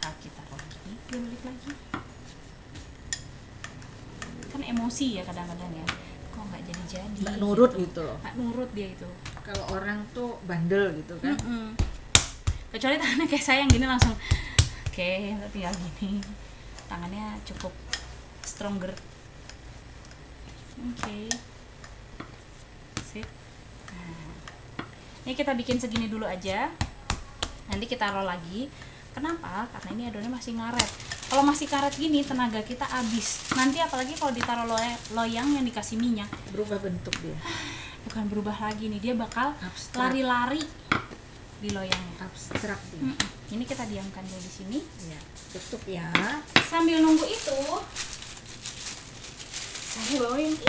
Saat kita roll gini, dia balik lagi. Kan emosi ya kadang-kadang ya. Kok nggak jadi-jadi? Nggak nurut gitu, gitu loh. Nggak nurut dia itu. Kalau orang tuh bandel gitu kan, mm-hmm. Kecuali tangannya kayak saya yang gini langsung, oke, okay, tinggal gini, tangannya cukup stronger, oke, okay. Sip. Nah, ini kita bikin segini dulu aja, nanti kita roll lagi. Kenapa? Karena ini adonannya masih ngaret. Kalau masih karet gini tenaga kita habis. Nanti apalagi kalau ditaruh loy- loyang yang dikasih minyak, berubah bentuk dia. Bukan berubah lagi nih, dia bakal abstrak. Lari-lari di loyangnya. Abstrak sih. Mm-mm. Ini kita diamkan dulu di sini. Ya, tutup ya. Sambil nunggu itu, saya bawain ini.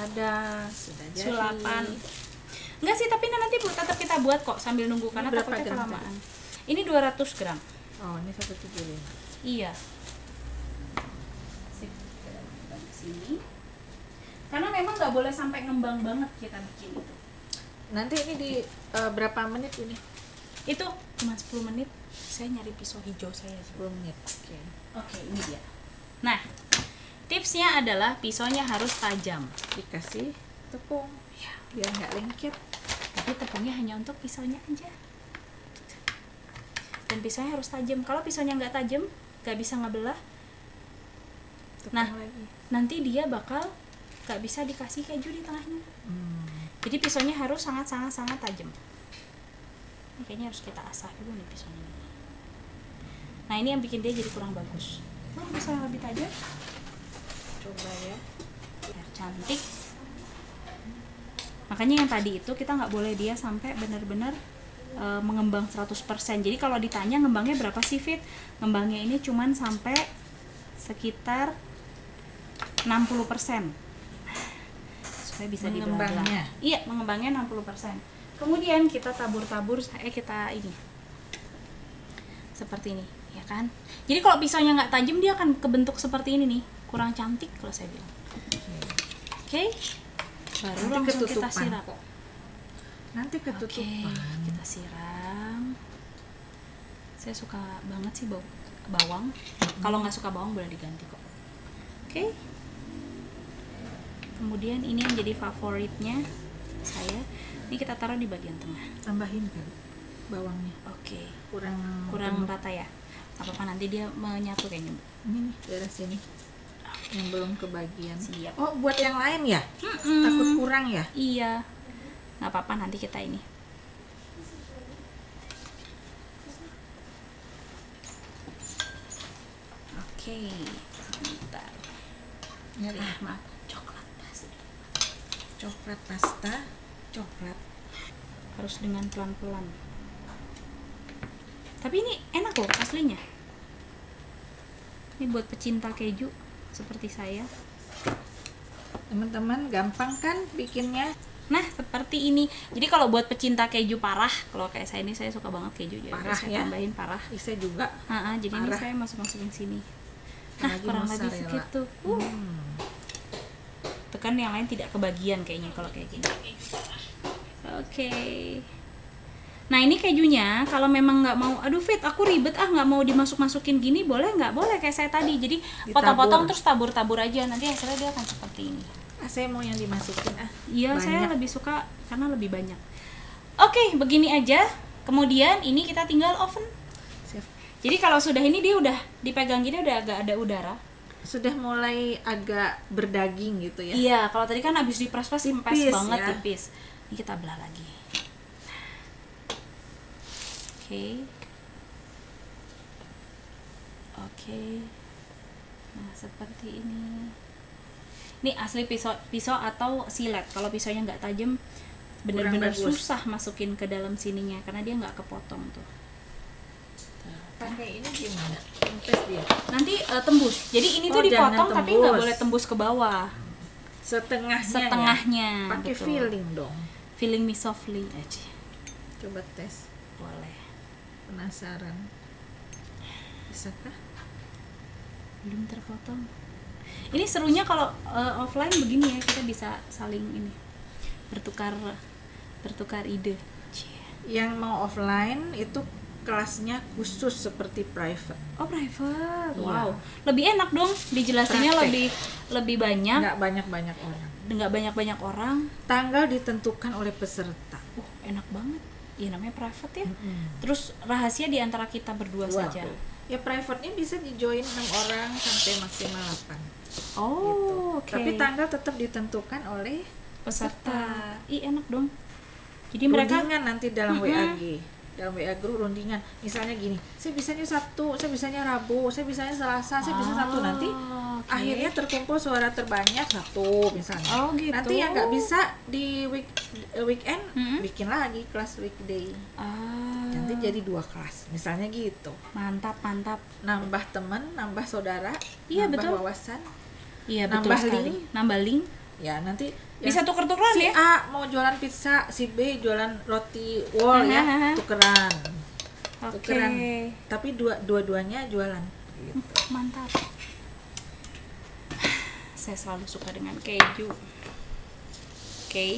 Ada sudah jadi. Sulapan. Enggak sih, tapi nanti tetap kita buat kok sambil nunggu ini karena takutnya kelamaan. Tadi? Ini dua ratus gram. Oh, ini seratus tujuh puluh lima. Iya. Sip, kita ambil ke sini. Karena memang nggak boleh sampai ngembang banget kita bikin itu. Nanti ini di uh, berapa menit ini? Itu cuma sepuluh menit. Saya nyari pisau hijau saya sepuluh menit. Oke. Okay. Oke, okay, ini dia. Nah, tipsnya adalah pisaunya harus tajam. Dikasih tepung ya, biar nggak lengket. Tapi tepungnya hanya untuk pisaunya aja. Dan pisaunya harus tajam. Kalau pisaunya nggak tajam, nggak bisa ngebelah. Tepung nah, lagi. Nanti dia bakal gak bisa dikasih keju di tengahnya, hmm. Jadi pisaunya harus sangat-sangat-sangat tajam. Ini kayaknya harus kita asah dulu nih pisaunya. Nah ini yang bikin dia jadi kurang bagus. Mau pisau yang lebih tajam? Coba ya. Biar cantik. Makanya yang tadi itu kita gak boleh dia sampai benar-benar e, mengembang seratus persen. Jadi kalau ditanya ngembangnya berapa sih Fit? Ngembangnya ini cuman sampai sekitar enam puluh persen. Saya bisa mengembangnya. Iya, mengembangnya enam puluh persen. Kemudian kita tabur-tabur, eh kita ini. Seperti ini, ya kan? Jadi kalau pisaunya nggak tajam dia akan kebentuk seperti ini nih, kurang cantik kalau saya bilang. Oke. Okay. Baru nanti langsung ketutupan. Kita siram. Nanti ketutupan. Okay, kita siram. Saya suka banget sih bau bawang. Hmm. Kalau nggak suka bawang boleh diganti kok. Oke. Okay. Kemudian ini yang jadi favoritnya saya. Ini kita taruh di bagian tengah. Tambahin kan bawangnya. Oke. Okay. Kurang kurang rata ya. Apa-apa nanti dia menyatu kayaknya. Ini nih daerah sini. Yang belum kebagian. Siap. Oh, buat yang lain ya? Mm-mm. Takut kurang ya? Iya. Enggak apa-apa nanti kita ini. Oke. Okay. Bentar. Nyari. Ah, maaf. Coklat pasta, coklat harus dengan pelan-pelan. Tapi ini enak loh aslinya. Ini buat pecinta keju seperti saya. Teman-teman gampang kan bikinnya? Nah seperti ini. Jadi kalau buat pecinta keju parah, kalau kayak saya ini saya suka banget keju. Parah jadi saya ya? Tambahin parah. Saya juga. Ha-ha, jadi parah. Ini saya masuk-masukin sini. Nah lagi kurang lebih segitu. Uh. Hmm. Kan yang lain tidak kebagian kayaknya kalau kayak gini. Oke. Okay. Nah ini kejunya kalau memang nggak mau, aduh Fit aku ribet ah nggak mau dimasuk-masukin gini, boleh nggak? Boleh kayak saya tadi, jadi ditabur. Potong-potong terus tabur-tabur aja, nanti hasilnya dia akan seperti ini. Ah, saya mau yang dimasukin ah. Iya saya lebih suka karena lebih banyak. Oke begini aja, kemudian ini kita tinggal oven. Siap. Jadi kalau sudah ini dia udah dipegang gini udah agak ada udara. Sudah mulai agak berdaging gitu ya? Iya, kalau tadi kan habis dipres-pres tipis banget ya. Tipis. Ini kita belah lagi. Oke, okay. Oke, okay. Nah seperti ini. Ini asli pisau, pisau atau silet. Kalau pisaunya nggak tajam, benar-benar susah masukin ke dalam sininya karena dia nggak kepotong tuh. Pakai ini gimana? Tempes dia. Nanti uh, tembus. Jadi ini oh, tuh dipotong tapi nggak boleh tembus ke bawah. Setengahnya. Setengahnya. Ya? Pakai gitu. Filling dong. Filling me softly aja. Coba tes. Boleh. Penasaran. Bisakah? Belum terpotong. Ini serunya kalau uh, offline begini ya, kita bisa saling ini bertukar bertukar ide. Yang mau offline itu kelasnya khusus seperti private. Oh private, wow. Wow. Lebih enak dong, dijelasinnya praktek. lebih lebih banyak. Nggak banyak banyak orang. Nggak banyak banyak orang. Tanggal ditentukan oleh peserta. Uh enak banget. Ya namanya private ya. Mm-hmm. Terus rahasia di antara kita berdua wow. saja. Ya private-nya bisa dijoin enam orang sampai maksimal delapan. Oh gitu. Oke. Okay. Tapi tanggal tetap ditentukan oleh peserta. peserta. Ih enak dong. Jadi mereka rundingan nanti dalam mm-hmm. W A G. Dalam W A group rundingan, misalnya gini, saya bisanya Sabtu, saya bisanya Rabu, saya bisanya Selasa, saya bisa Sabtu, nanti okay. akhirnya terkumpul suara terbanyak Sabtu misalnya. Oh, gitu. Nanti yang nggak bisa di week, weekend hmm? bikin lagi kelas weekday. Ah. Nanti jadi dua kelas, misalnya gitu. Mantap, mantap. Nambah teman, nambah saudara, iya, nambah betul. wawasan, iya, nambah betul link, nambah link. Ya nanti bisa tuker-tukeran si ya. Si A mau jualan pizza, si B jualan roti wall ya, tukeran. Okay. Tukeran. Tapi dua dua-duanya jualan. Gitu. Mantap. Saya selalu suka dengan keju. Oke. Okay.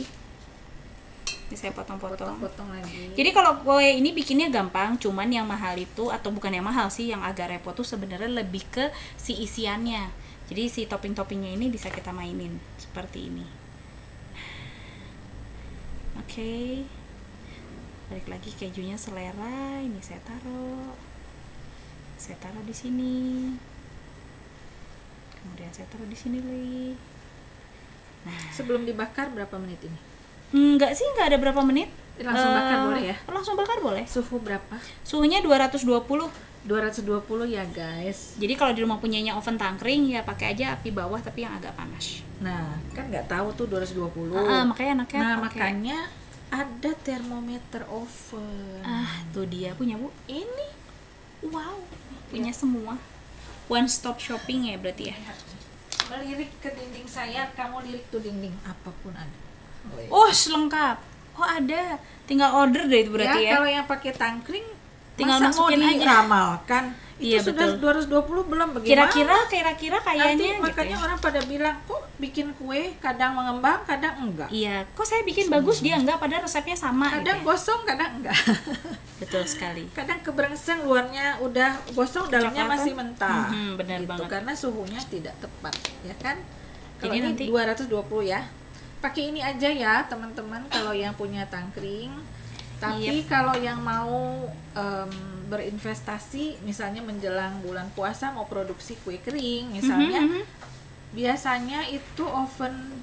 Ini saya potong-potong. Potong lagi. Jadi kalau kue ini bikinnya gampang, cuman yang mahal itu atau bukan yang mahal sih, yang agak repot tuh sebenarnya lebih ke si isiannya. Jadi si topping-toppingnya ini bisa kita mainin seperti ini. Oke, okay. Balik lagi kejunya selera. Ini saya taruh, saya taruh di sini. Kemudian saya taruh di sini lagi. Nah, sebelum dibakar berapa menit ini? Enggak sih, enggak ada berapa menit. Langsung uh, bakar boleh ya? Langsung bakar boleh. Suhu berapa? Suhunya dua ratus dua puluh. dua ratus dua puluh ya guys. Jadi kalau di rumah punyanya oven tangkring ya pakai aja api bawah tapi yang agak panas. Nah, kan nggak tahu tuh dua ratus dua puluh. Uh, uh, makanya anaknya Nah, pakai. makanya ada termometer oven. Ah, tuh dia punya Bu. Ini. Wow, punya ya. Semua. One stop shopping ya berarti ya. Melirik ke dinding saya, kamu lirik tuh dinding apapun ada. Oh, lengkap. Oh, ada. Tinggal order deh itu berarti ya. Ya, kalau yang pakai tangkring tinggal masa masukin mau aja ramalkan itu iya, sudah betul. dua ratus dua puluh belum bagaimana kira-kira kira-kira kayaknya nanti makanya gitu. Orang pada bilang kok bikin kue kadang mengembang kadang enggak, iya kok saya bikin hmm. bagus dia enggak padahal resepnya sama, kadang gitu. Gosong kadang enggak. Betul sekali, kadang keberengseng luarnya udah gosong Kecok dalamnya apa? Masih mentah mm-hmm, benar gitu, banget karena suhunya tidak tepat ya kan. Kalau ini nanti dua ratus dua puluh ya pakai ini aja ya teman-teman kalau yang punya tangkring. Tapi yep. kalau yang mau um, berinvestasi, misalnya menjelang bulan puasa mau produksi kue kering, misalnya, mm-hmm. biasanya itu oven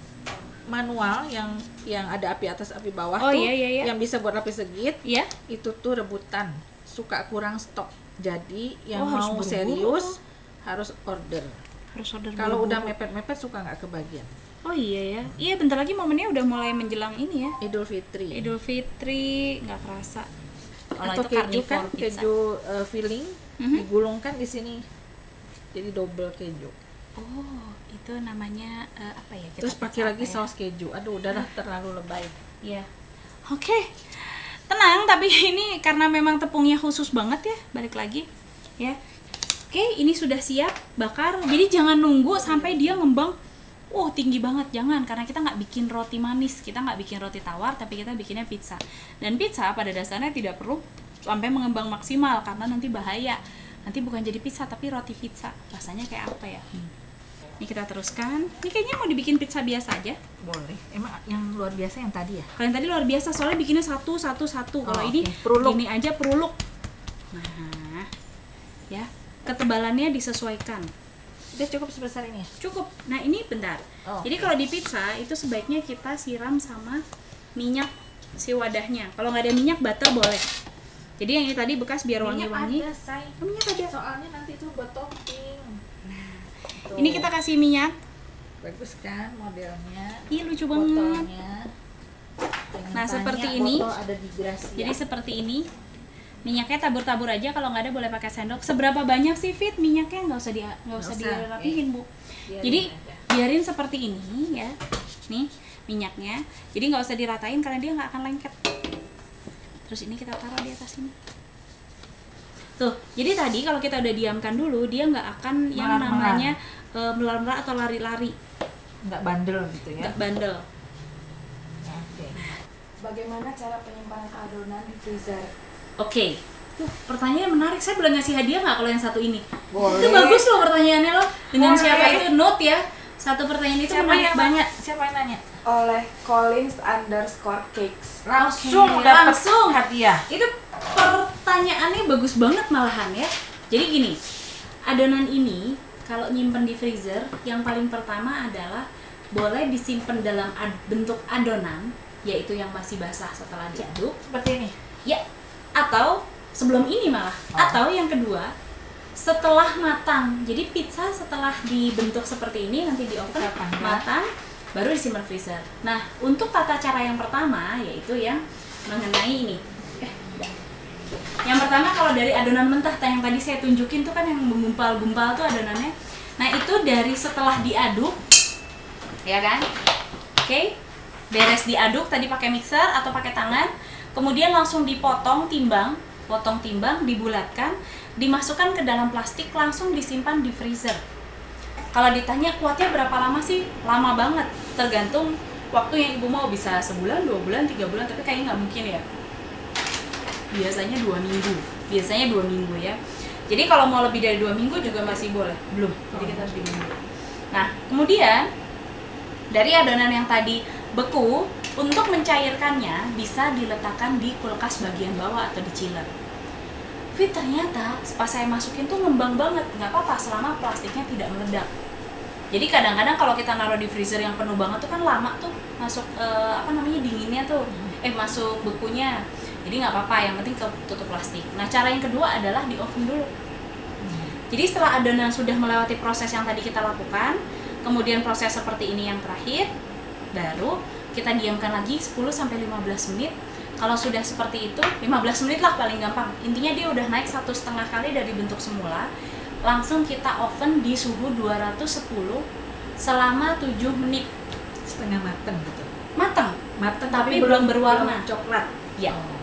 manual yang yang ada api atas api bawah oh, tuh, yeah, yeah, yeah. yang bisa buat lapis segit, yeah. itu tuh rebutan, suka kurang stok. Jadi yang oh, mau harus serius harus order. Harus order. Kalau udah mepet-mepet suka nggak kebagian. Oh iya ya, iya bentar lagi momennya udah mulai menjelang ini ya Idul Fitri. Idul Fitri, nggak kerasa. Kalau itu keju kan, keju uh, filling mm-hmm. digulungkan di sini, jadi double keju. Oh, itu namanya uh, apa ya? Kita terus pakai lagi ya? Saus keju. Aduh, udah lah terlalu lebay. Iya. Oke, okay. Tenang. Tapi ini karena memang tepungnya khusus banget ya, balik lagi ya. Oke, okay, ini sudah siap bakar. Jadi jangan nunggu sampai dia ngembang. wow tinggi banget, jangan, karena kita nggak bikin roti manis, kita nggak bikin roti tawar, tapi kita bikinnya pizza. Dan pizza pada dasarnya tidak perlu sampai mengembang maksimal, karena nanti bahaya, nanti bukan jadi pizza tapi roti pizza, rasanya kayak apa ya. hmm. Ini kita teruskan, ini kayaknya mau dibikin pizza biasa aja. Boleh, emang yang luar biasa yang tadi ya? Kalau yang tadi luar biasa, soalnya bikinnya satu, satu, satu. Kalau oh, ini, okay. ini aja peruluk. Nah, ya, ketebalannya disesuaikan. Udah cukup sebesar ini? Cukup. Nah ini bentar. Oh, Jadi okay. kalau di pizza itu sebaiknya kita siram sama minyak si wadahnya. Kalau nggak ada minyak bata boleh. Jadi yang ini tadi bekas biar wangi-wangi. Minyak ada, say. Oh, minyak ada. Soalnya nanti itu buat topping. Nah, tuh. Ini kita kasih minyak. Bagus kan modelnya? Iya lucu banget. Botolnya. Nah seperti ini. Ada di Grazia. Jadi seperti ini. Minyaknya tabur-tabur aja, kalau nggak ada boleh pakai sendok. Seberapa banyak sih Fit minyaknya, nggak usah dia nggak usah dirapihin Bu. Biarin Jadi aja. biarin seperti ini ya, nih minyaknya. Jadi nggak usah diratain karena dia nggak akan lengket. Terus ini kita taruh di atas ini. Tuh, jadi tadi kalau kita udah diamkan dulu, dia nggak akan melar-melar. yang namanya e, melar-melar atau lari-lari. Nggak bandel gitu ya? Nggak bandel. Oke. Okay. Bagaimana cara penyimpanan adonan di freezer? Oke, okay. uh, pertanyaan menarik. Saya boleh ngasih hadiah nggak kalau yang satu ini? Boleh. Itu bagus loh pertanyaannya loh. Dengan Boleh. siapa itu note ya? Satu pertanyaan itu menarik banyak. Siapa yang nanya? Oleh Collins underscore cakes. Langsung, okay. langsung hadiah. Itu pertanyaannya bagus banget malahan ya. Jadi gini, adonan ini kalau nyimpen di freezer, yang paling pertama adalah boleh disimpan dalam ad, bentuk adonan, yaitu yang masih basah setelah diaduk. Seperti ini. Ya. Atau sebelum ini malah, oh. atau yang kedua setelah matang. Jadi pizza setelah dibentuk seperti ini nanti di oven matang, baru disimpan freezer. Nah untuk tata cara yang pertama yaitu yang mengenai ini. Eh, yang pertama kalau dari adonan mentah yang tadi saya tunjukin tuh kan yang menggumpal-gumpal tuh adonannya. Nah itu dari setelah diaduk, ya kan? Oke, okay. beres diaduk tadi pakai mixer atau pakai tangan. Kemudian langsung dipotong timbang, potong timbang, dibulatkan, dimasukkan ke dalam plastik, langsung disimpan di freezer. Kalau ditanya kuatnya berapa lama sih? Lama banget, tergantung waktu yang ibu mau, bisa sebulan, dua bulan, tiga bulan, tapi kayaknya nggak mungkin ya. Biasanya dua minggu, biasanya dua minggu ya. Jadi kalau mau lebih dari dua minggu juga masih boleh, belum. Jadi kita harus dingin. Nah, kemudian dari adonan yang tadi beku, untuk mencairkannya bisa diletakkan di kulkas bagian bawah atau di chiller. Fit, ternyata pas saya masukin tuh ngembang banget. Nggak apa-apa selama plastiknya tidak meledak. Jadi kadang-kadang kalau kita naruh di freezer yang penuh banget tuh kan lama tuh masuk eh, apa namanya dinginnya tuh, eh masuk bekunya. Jadi nggak apa-apa, yang penting tutup plastik. Nah cara yang kedua adalah di oven dulu. Jadi setelah adonan sudah melewati proses yang tadi kita lakukan, kemudian proses seperti ini yang terakhir, baru kita diamkan lagi sepuluh sampai lima belas menit. Kalau sudah seperti itu, lima belas menit lah paling gampang. Intinya dia udah naik satu setengah kali dari bentuk semula. Langsung kita oven di suhu dua ratus sepuluh selama tujuh menit. Setengah mateng gitu. Mateng, mateng tapi, tapi belum berwarna coklat. Ya. Oh.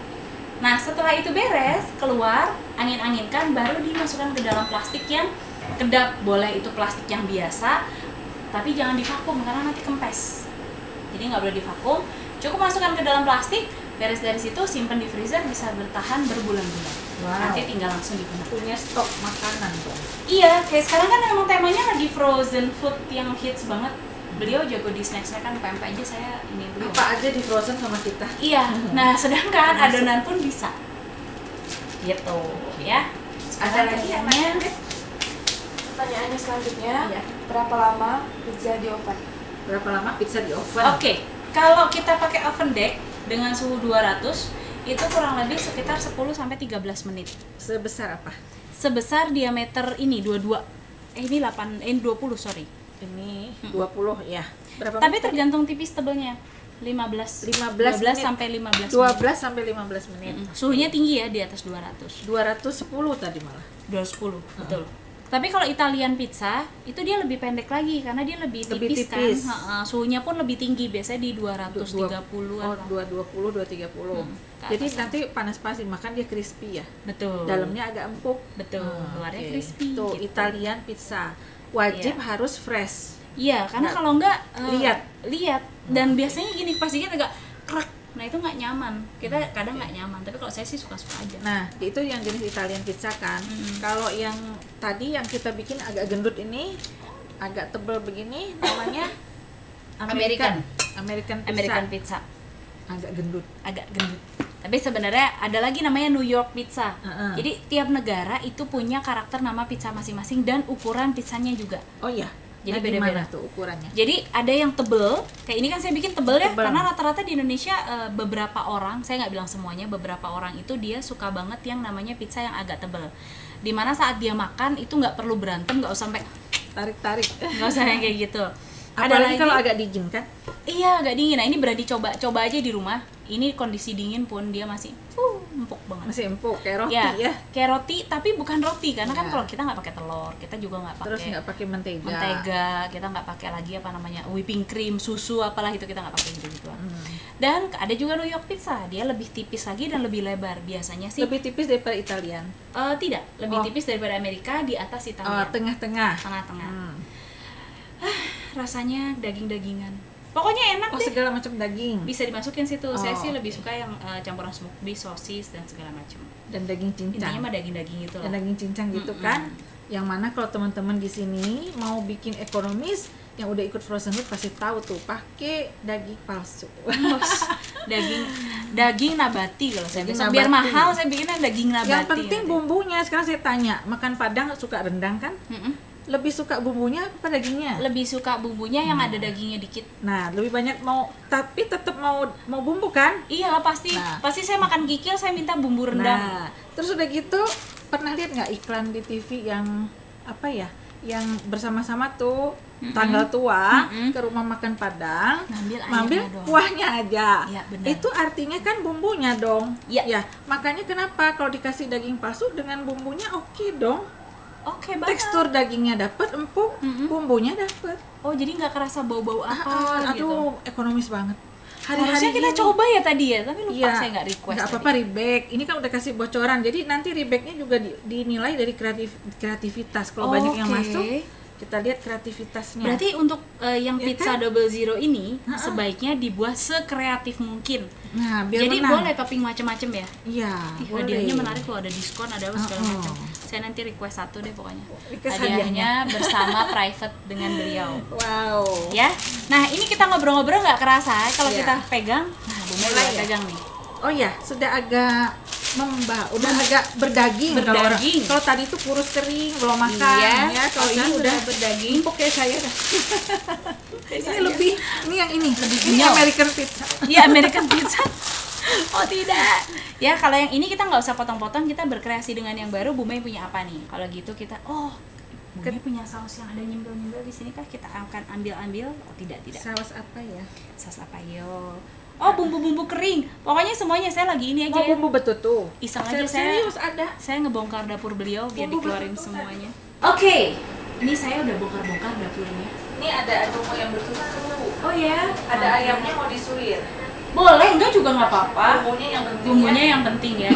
Nah, setelah itu beres, keluar, angin-anginkan, baru dimasukkan ke dalam plastik yang kedap. Boleh itu plastik yang biasa, tapi jangan divakum karena nanti kempes. Jadi nggak boleh divakum, cukup masukkan ke dalam plastik, beres dari situ, simpan di freezer, bisa bertahan berbulan-bulan. Wow. Nanti tinggal langsung digunakan. Punya stok makanan dong. Iya, kayak sekarang kan emang temanya lagi frozen food yang hits banget. Beliau jago di snack-snack kan, apa-apa aja saya ini beliau. Apa aja di frozen sama kita. Iya, nah sedangkan adonan pun bisa. Gitu, ya. Ada lagi yang lain? Pertanyaannya selanjutnya, iya. berapa lama pizza di oven? Berapa lama pizza di oven? Oke, okay. kalau kita pakai oven deck dengan suhu dua ratus itu kurang lebih sekitar sepuluh sampai tiga belas menit. Sebesar apa? Sebesar diameter ini dua puluh dua eh ini delapan eh dua puluh sorry. Ini hmm. dua puluh ya. Berapa? Tapi tergantung tipis tebelnya. lima belas sampai lima belas menit. dua belas sampai lima belas menit. Hmm. Suhunya tinggi ya, di atas dua ratus. dua ratus sepuluh tadi malah. dua ratus sepuluh, hmm. betul. Tapi kalau Italian pizza itu dia lebih pendek lagi karena dia lebih tipis, lebih tipis. kan. He-he, suhunya pun lebih tinggi, biasanya di dua ratus tiga puluh-an. Oh, dua ratus dua puluh, dua ratus tiga puluh. Hmm, Jadi atas. Nanti panas-pasin, makan dia crispy ya. Betul. Dalamnya agak empuk. Betul. Hmm, luarnya okay. crispy. Tuh, gitu. Italian pizza wajib yeah. harus fresh. Iya, karena nah, kalau enggak uh, lihat lihat dan hmm. biasanya gini pastinya agak krek. Nah itu nggak nyaman, kita kadang nggak nyaman, tapi kalau saya sih suka-suka aja. Nah itu yang jenis Italian pizza kan. Mm-hmm. Kalau yang tadi yang kita bikin agak gendut ini, agak tebal begini, namanya American American, American, pizza. American pizza. Agak gendut, agak gendut. Tapi sebenarnya ada lagi namanya New York pizza. Uh-uh. Jadi tiap negara itu punya karakter nama pizza masing-masing dan ukuran pizzanya juga. Oh iya. Jadi nah, beda-beda tuh ukurannya. Jadi ada yang tebel, kayak ini kan saya bikin tebel, tebel. ya, karena rata-rata di Indonesia e, beberapa orang, saya nggak bilang semuanya, beberapa orang itu dia suka banget yang namanya pizza yang agak tebel. Dimana saat dia makan itu nggak perlu berantem, nggak usah sampai tarik-tarik, nggak usah yang kayak gitu. Apalagi kalau agak dingin kan? Iya, agak dingin. Nah ini berani coba-coba aja di rumah. Ini kondisi dingin pun dia masih uh, empuk banget. Masih empuk, kayak roti ya, ya. Kayak roti, tapi bukan roti. Karena ya. kan kalau kita nggak pakai telur, kita juga nggak pakai. Terus nggak pakai mentega. Mentega, kita nggak pakai lagi apa namanya whipping cream, susu, apalah itu kita nggak pakai gitu gitu. Hmm. Dan ada juga New York pizza, dia lebih tipis lagi dan lebih lebar. Biasanya sih. Lebih tipis daripada Italian? Uh, tidak, lebih oh. tipis daripada Amerika, di atas Italian. Oh, tengah-tengah. Tengah-tengah. Hmm. Ah, rasanya daging-dagingan. Pokoknya enak oh, deh. Oh, segala macam daging. Bisa dimasukin situ. Oh, saya sih okay. lebih suka yang uh, campuran smoked beef, sosis dan segala macam. Dan daging cincang. Intinya mah daging-daging gitu loh. Dan daging cincang gitu mm-hmm. kan. Yang mana kalau teman-teman di sini mau bikin ekonomis, yang udah ikut frozen food pasti tahu tuh, pakai daging palsu. daging daging nabati kalau saya bilang. Biar mahal saya bikinnya daging nabati. Yang penting nabati. Bumbunya. Sekarang saya tanya, makan Padang suka rendang kan? Mm-mm. Lebih suka bumbunya apa dagingnya? Lebih suka bumbunya yang hmm. ada dagingnya dikit. Nah, lebih banyak mau tapi tetap mau mau bumbu kan? Iya, pasti. Nah. Pasti saya makan kikil, saya minta bumbu rendang. Nah, terus udah gitu pernah lihat nggak iklan di T V yang apa ya? Yang bersama-sama tuh mm-hmm. tanggal tua mm-hmm. ke rumah makan Padang, ngambil, ngambil kuahnya aja. Ya, itu artinya kan bumbunya dong. Ya. ya. Makanya kenapa kalau dikasih daging palsu dengan bumbunya oke okay dong? Oke, banget. Tekstur dagingnya dapet, empuk, mm-hmm. bumbunya dapet. Oh, jadi nggak kerasa bau-bau apa ah, gitu. Aduh, ekonomis banget. Hari-hari harusnya kita ini. Coba ya tadi ya, tapi lupa ya, saya nggak request. Nggak apa-apa rebag. Ini kan udah kasih bocoran, jadi nanti rebagnya juga di, dinilai dari kreatif, kreativitas. Kalau oh, banyak okay. yang masuk, kita lihat kreativitasnya. Berarti untuk uh, yang ya, pizza kan? Double Zero ini Ha-ha. sebaiknya dibuat sekreatif mungkin. Nah, biar jadi menang. Boleh topping macam-macam ya. Iya. Hadiahnya menarik loh, ada diskon, ada apa segala macam. Saya nanti request satu deh pokoknya. Request hadiahnya bersama private dengan beliau. Wow. Ya. Nah, ini kita ngobrol-ngobrol nggak kerasa kalau yeah. kita pegang. Nah, bumbu ya. Pegang nih. Oh iya, sudah agak membah, udah hmm. agak berdaging. Berdaging. Kalau tadi itu kurus kering, belum makan iya. ya. Kalau ini udah berdaging. Empuk kayak saya dah. Ini lebih, ini yang ini, lebih ini American pizza. Iya, American pizza. Oh tidak. Ya kalau yang ini kita nggak usah potong-potong, kita berkreasi dengan yang baru. Bu Mei punya apa nih? Kalau gitu kita oh Bu Mei punya saus yang ada nyembel-nyembel di sini kah? Kita akan ambil-ambil. Oh tidak tidak. Saus apa ya? Saus apa yo? Oh bumbu-bumbu kering. Pokoknya semuanya saya lagi ini aja. Oh bumbu betutu. Iseng aja saya. Serius ada. Saya ngebongkar dapur beliau biar bumbu dikeluarin betutu, semuanya. Oke. Okay. Ini saya udah bongkar-bongkar dapurnya. Ini ada ayam yang betutu. Oh ya. Ada okay. ayamnya mau disuir. Boleh, enggak juga nggak apa-apa. Bumbunya yang penting, bumbunya ya. Yang penting ya.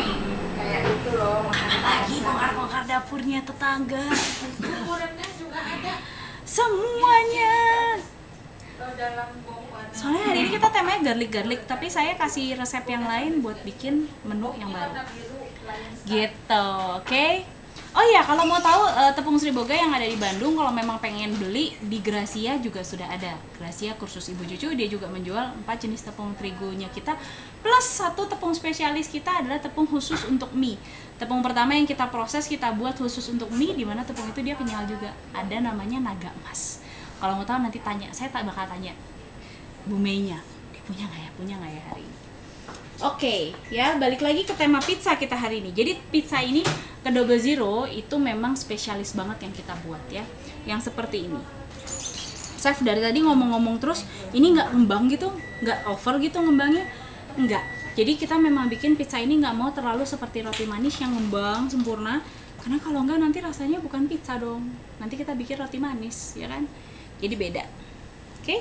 Kayak gitu loh. Kapan lagi bongkar-bongkar dapurnya tetangga. Dapurnya juga ada. Semuanya. Dalam soalnya hari ini kita temanya garlic-garlic, tapi saya kasih resep yang lain buat bikin menu yang baru. Gitu, oke? Okay? Oh iya, kalau mau tahu uh, tepung Sriboga yang ada di Bandung, kalau memang pengen beli di Grazia juga sudah ada. Grazia Kursus Ibu Cucu, dia juga menjual empat jenis tepung terigunya kita. Plus satu tepung spesialis kita adalah tepung khusus untuk mie. Tepung pertama yang kita proses, kita buat khusus untuk mie, dimana tepung itu dia kenyal juga. Ada namanya naga emas. Kalau mau tahu nanti tanya, saya tak bakal tanya Bu Mei-nya, punya nggak ya, punya nggak ya hari ini? Oke, okay, ya balik lagi ke tema pizza kita hari ini. Jadi pizza ini ke Double Zero itu memang spesialis banget yang kita buat ya, yang seperti ini. Chef dari tadi ngomong-ngomong terus, ini nggak ngembang gitu, nggak over gitu ngembangnya, nggak. Jadi kita memang bikin pizza ini nggak mau terlalu seperti roti manis yang ngembang sempurna, karena kalau nggak nanti rasanya bukan pizza dong. Nanti kita bikin roti manis, ya kan? Jadi beda. Oke, okay?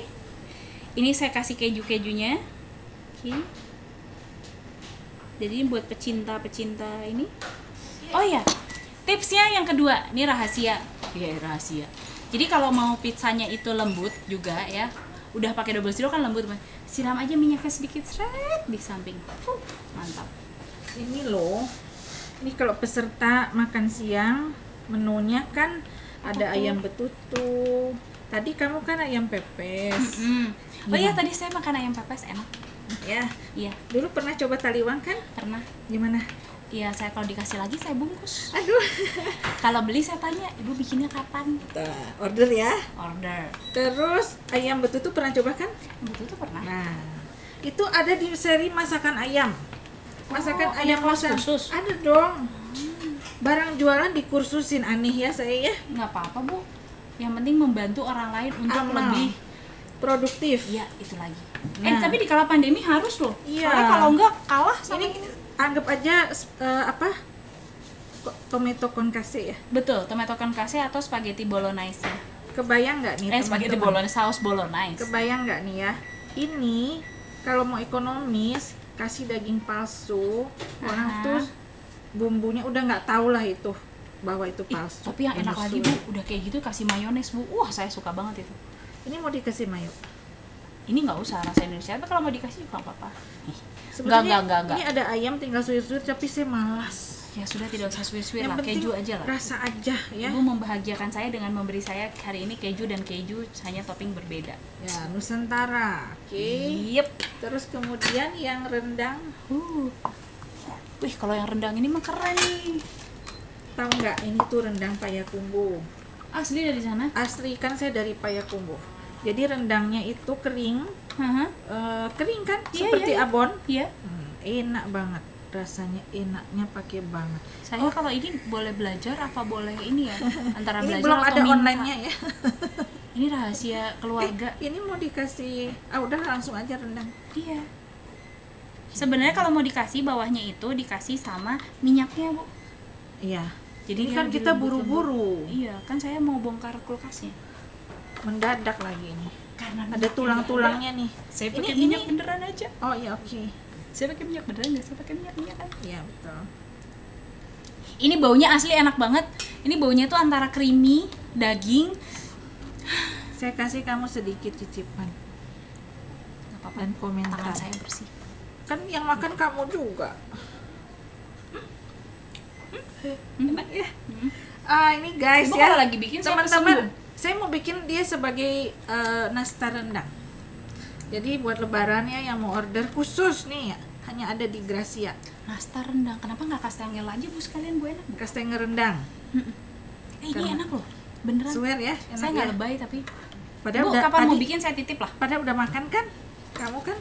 Ini saya kasih keju-kejunya. Oke. Okay. Jadi buat pecinta-pecinta ini. Oh ya, tipsnya yang kedua, ini rahasia. Ya yeah, rahasia. Jadi kalau mau pizzanya itu lembut juga ya, udah pakai double zero kan lembut, siram aja minyaknya sedikit seret di samping. Huh, mantap. Ini loh, ini kalau peserta makan siang menunya kan ada ayam betutu. Tadi kamu kan ayam pepes. Mm-hmm. Oh iya, tadi saya makan ayam pepes enak. Ya, iya. Dulu pernah coba taliwang kan? Pernah. Gimana? Iya, saya kalau dikasih lagi saya bungkus. Aduh. Kalau beli saya tanya, ibu bikinnya kapan? Tuh, order ya. Order. Terus ayam betutu pernah coba kan? Betutu pernah. Nah, itu ada di seri masakan ayam. Masakan oh, ayam masak khusus. Ada dong. Hmm. Barang jualan dikursusin, aneh ya saya ya. Nggak apa-apa bu. Yang penting membantu orang lain untuk Amal. lebih produktif. Iya, itu lagi. Nah. Eh tapi di kala pandemi harus loh. Iya. Soalnya kalau nggak kalah sama ini. Ini. Anggap aja uh, apa tomato concase ya? Betul, tomato concase atau spaghetti bolognese. Kebayang nggak nih? Eh, spaghetti bolognese, saus bolognese. Kebayang nggak nih ya? Ini kalau mau ekonomis kasih daging palsu, uh-huh. orang tuh bumbunya udah nggak tahu lah itu bahwa itu palsu. Ih, tapi yang enak lagi bu, udah kayak gitu kasih mayones bu. Wah saya suka banget itu. Ini mau dikasih mayo? Ini nggak usah rasa Indonesia, tapi kalau mau dikasih juga nggak apa-apa. Sebenarnya enggak, enggak, enggak. Ini ada ayam tinggal suwir-suwir, tapi saya malas. Ya sudah, tidak usah suwir-suwir lah, keju aja lah. Rasa aja ya. Ibu membahagiakan saya dengan memberi saya hari ini keju dan keju hanya topping berbeda. Ya, Nusantara. Oke. Okay. Yep. Terus kemudian yang rendang. Uh. Wih, kalau yang rendang ini mah keren nih. Tahu nggak ini tuh rendang Payakumbuh. Asli dari sana? Asli, kan saya dari Payakumbuh. Jadi rendangnya itu kering, uh-huh. uh, kering kan, yeah, seperti yeah, abon. Iya. Yeah. Hmm, enak banget, rasanya enaknya pakai banget. Saya oh. kalau ini boleh belajar apa boleh ini ya? Antara ini belajar belum atau ada online-nya ya. Ini rahasia keluarga. Eh, ini mau dikasih, ah udah langsung aja rendang. Iya. Yeah. Sebenarnya kalau mau dikasih bawahnya itu dikasih sama minyaknya bu. Iya. Yeah. Jadi ini kan kita buru-buru. Iya, kan saya mau bongkar kulkasnya. Mendadak lagi ini karena ada tulang-tulangnya nih. Saya pakai ini, minyak ini. Beneran aja. Oh iya oke. Okay. Saya pakai minyak beneran nggak? Saya pakai minyak minyak kan? Iya betul. Ini baunya asli enak banget. Ini baunya tuh antara creamy daging. Saya kasih kamu sedikit cicipan. Nggak apa-apa. Dan komentar. Tangan saya bersih. Kan yang makan hmm. kamu juga. Hmm. Enak ya. Hmm. Ah ini guys Ibu ya. Kalau lagi bikin teman-teman. Saya mau bikin dia sebagai uh, nastar rendang. Jadi buat lebarannya yang mau order khusus nih, hanya ada di Grazia. Nastar rendang, kenapa nggak kastengel aja bu sekalian bu enak? Kastengel rendang. Hmm. Eh, ini enak loh, beneran. Swear ya, enak saya nggak ya. lebay tapi. Padahal bu, udah, kapan tadi, mau bikin saya titip lah. Padahal udah makan kan, kamu kan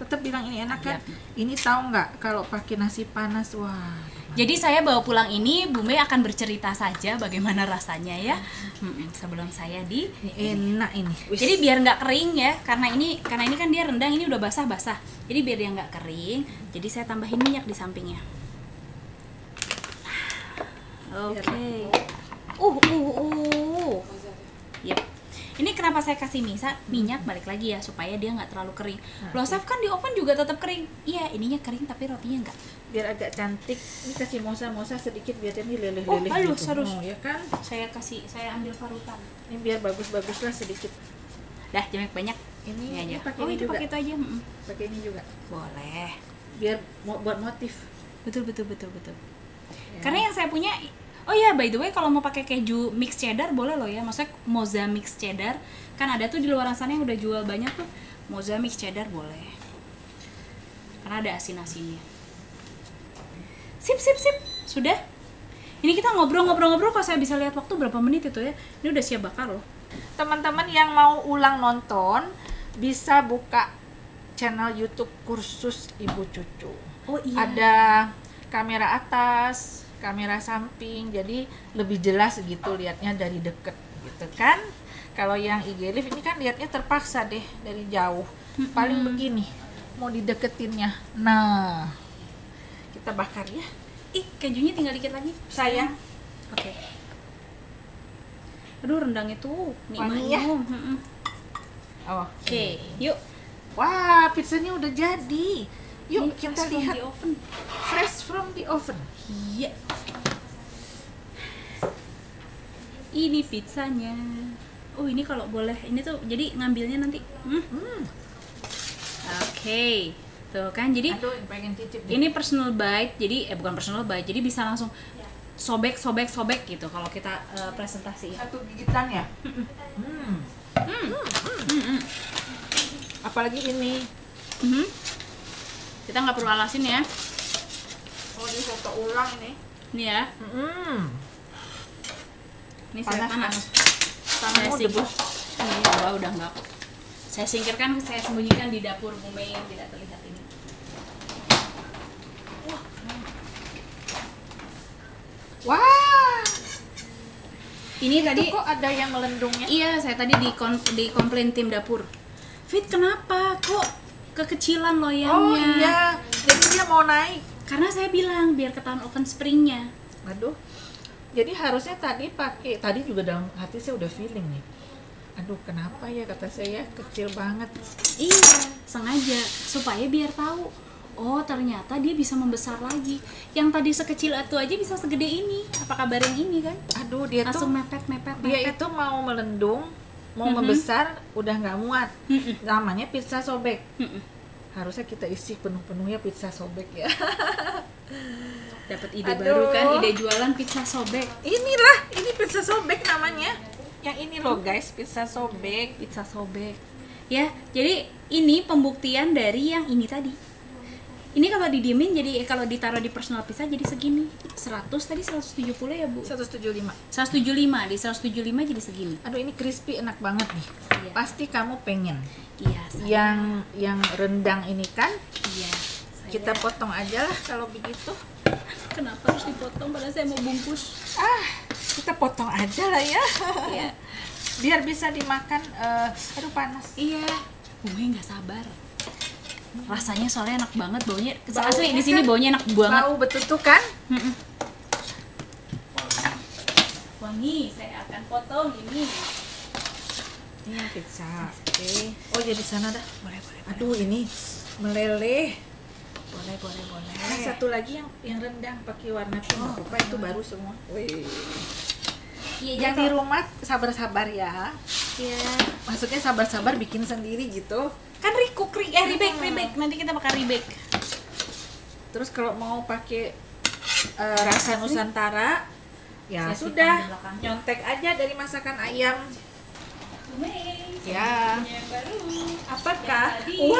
tetap bilang ini enak kan? Ya. Ini tahu nggak kalau pakai nasi panas, wah. Jadi saya bawa pulang ini, Bu Mei akan bercerita saja bagaimana rasanya ya. Mm-mm, sebelum saya di enak ini. Jadi biar nggak kering ya, karena ini karena ini kan dia rendang ini udah basah-basah. Jadi biar dia nggak kering, jadi saya tambahin minyak di sampingnya. Oke. Okay. Uh uh uh. Yep. Ini kenapa saya kasih misa, minyak balik lagi ya supaya dia nggak terlalu kering. Loh Saf kan di oven juga tetap kering. Iya ininya kering tapi rotinya nggak. Biar agak cantik. Ini kasih mosa-mosa sedikit biar ini leleh-leleh. Oh halus gitu. Harus. Oh, ya kan. Saya kasih, saya ambil parutan. Ini biar bagus-bagus lah sedikit. Dah jangan banyak. Ini, ini aja. Pakai oh, ini juga. Pakai itu aja. Mm-mm. Pakai ini juga. Boleh. Biar mo- buat motif. Betul betul betul betul. Ya. Karena yang saya punya. Oh ya, by the way kalau mau pakai keju mix cheddar boleh loh ya. Maksudnya moza mix cheddar. Kan ada tuh di luar sana yang udah jual banyak tuh. Moza mix cheddar boleh. Karena ada asin-asinnya. Sip, sip, sip. Sudah. Ini kita ngobrol-ngobrol-ngobrol kalau saya bisa lihat waktu berapa menit itu ya. Ini udah siap bakar loh. Teman-teman yang mau ulang nonton bisa buka channel YouTube Kursus Ibu Cucu. Oh iya. Ada kamera atas, kamera samping, jadi lebih jelas gitu lihatnya dari deket gitu kan. Kalau yang I G Live ini kan lihatnya terpaksa deh dari jauh, paling hmm. begini mau dideketinnya. Nah kita bakar ya. Ih kejunya tinggal dikit lagi sayang. Oke okay. Aduh rendang itu nikmatnya ya. hmm. Oke okay. hmm. Yuk, wah pizzanya udah jadi. Yuk ini kita lihat, fresh from the oven. Iya. Ini pizzanya. Oh, ini kalau boleh, ini tuh jadi ngambilnya nanti. Hmm. Hmm. Oke. Okay. Tuh kan, jadi aduh, pengen cicip ini nih. Personal bite, jadi eh bukan personal bite, jadi bisa langsung sobek sobek sobek gitu kalau kita uh, presentasi. Satu gigitan ya. Hmm. Hmm. Hmm. Hmm. Hmm. Apalagi ini. Hmm. Kita nggak perlu alasin ya. Oh, ini soto ulang nih. Ini ya. Hmm. Ini panas, panas. Panas. Saya sibuk. Ini udah udah nggak. Saya singkirkan, saya sembunyikan di dapur Bung Mei yang tidak terlihat ini. Wah, ini itu tadi kok ada yang melendungnya? Iya, saya tadi di di komplain tim dapur. Fit, kenapa kok kekecilan loyangnya? Oh iya, jadi dia mau naik. Karena saya bilang biar ketahan oven springnya. Aduh, jadi harusnya tadi pakai. Tadi juga dalam hati saya udah feeling nih. Aduh, kenapa ya, kata saya kecil banget. Iya, sengaja supaya biar tahu. Oh, ternyata dia bisa membesar lagi. Yang tadi sekecil itu aja bisa segede ini. Apa kabar yang ini kan? Aduh, dia langsung tuh mepet, mepet, mepet. Dia itu mau melendung, mau mm-hmm. membesar, udah nggak muat. Mm-mm. Namanya pizza sobek. Mm-mm. Harusnya kita isi penuh-penuhnya pizza sobek ya. Dapat ide aduh. Baru kan, ide jualan pizza sobek. Inilah, ini pizza sobek namanya. Yang ini loh guys, pizza sobek, pizza sobek. Ya, jadi ini pembuktian dari yang ini tadi. Ini kalau didiemin, jadi kalau ditaruh di personal pizza jadi segini. seratus tadi seratus tujuh puluh ya, Bu? seratus tujuh puluh lima. seratus tujuh puluh lima, di seratus tujuh puluh lima jadi segini. Aduh, ini crispy enak banget nih. Iya. Pasti kamu pengen. Iya, saya. Yang yang rendang ini kan? Iya, saya. Kita potong aja lah kalau begitu. Kenapa harus dipotong? Padahal saya mau bungkus. Ah, kita potong aja lah ya. Iya. Biar bisa dimakan. Uh, aduh panas. Iya. Bunganya nggak sabar. Rasanya soalnya enak banget, baunya. Asli di sini kan, baunya enak banget. Bau betul tuh kan? Mm-mm. Wangi. Saya akan potong ini. Ini pizza. Oke. Okay. Oh, jadi sana dah. Boleh, boleh. Aduh, boleh. Ini meleleh. Boleh, boleh, boleh. Nah, satu lagi yang yang rendang pakai warna pink. Oh, apa itu baru semua. Wih. Iya, yang di rumah sabar-sabar ya. Iya. Maksudnya sabar-sabar bikin sendiri gitu. Kan recook, re- eh rebake, rebake. Nanti kita bakal rebake. Terus kalau mau pakai uh, rasa Nusantara, ya saya sudah nyontek aja dari masakan ayam. Ya. Apakah? Wow.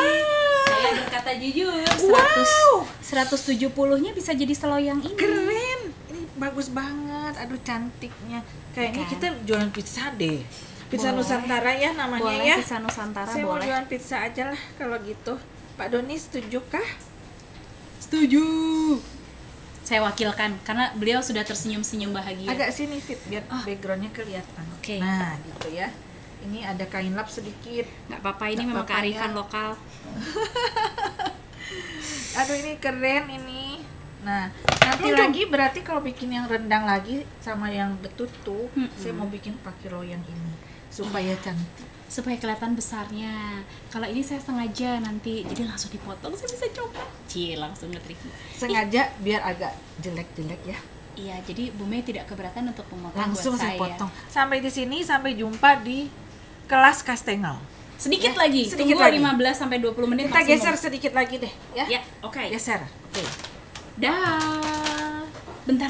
Saya berkata jujur, seratus, wow. seratus tujuh puluh-nya bisa jadi seloyang ini. Keren. Ini bagus banget. Aduh, cantiknya. Kayaknya kita jualan pizza deh. Pizza boleh. Nusantara ya namanya boleh, ya. Pizza Nusantara saya boleh. Saya mau jualan pizza aja lah kalau gitu. Pak Doni setuju kah? Setuju. Saya wakilkan karena beliau sudah tersenyum-senyum bahagia. Agak sini Fit biar oh. backgroundnya kelihatan. Oke. Okay. Nah, gitu ya. Ini ada kain lap sedikit. Nggak apa-apa, ini memang kearifan lokal. Aduh, ini keren ini. Nah, nanti aduh. Lagi berarti kalau bikin yang rendang lagi sama yang betutu, hmm. saya mau bikin pakai loyang ini supaya cantik, supaya kelihatan besarnya. Kalau ini saya sengaja nanti jadi langsung dipotong, saya bisa coba. Cie, langsung ngetrik. Sengaja ih. Biar agak jelek-jelek ya. Iya, jadi Bu Mei tidak keberatan untuk pemotong. Langsung buat saya. Saya potong. Sampai di sini, sampai jumpa di kelas kastengel. Sedikit ya, lagi, sedikit tunggu lagi. lima belas sampai dua puluh menit. Kita geser mau. Sedikit lagi deh, ya. Ya, oke. Okay. Geser. Oke. Okay. Dah. Bentar.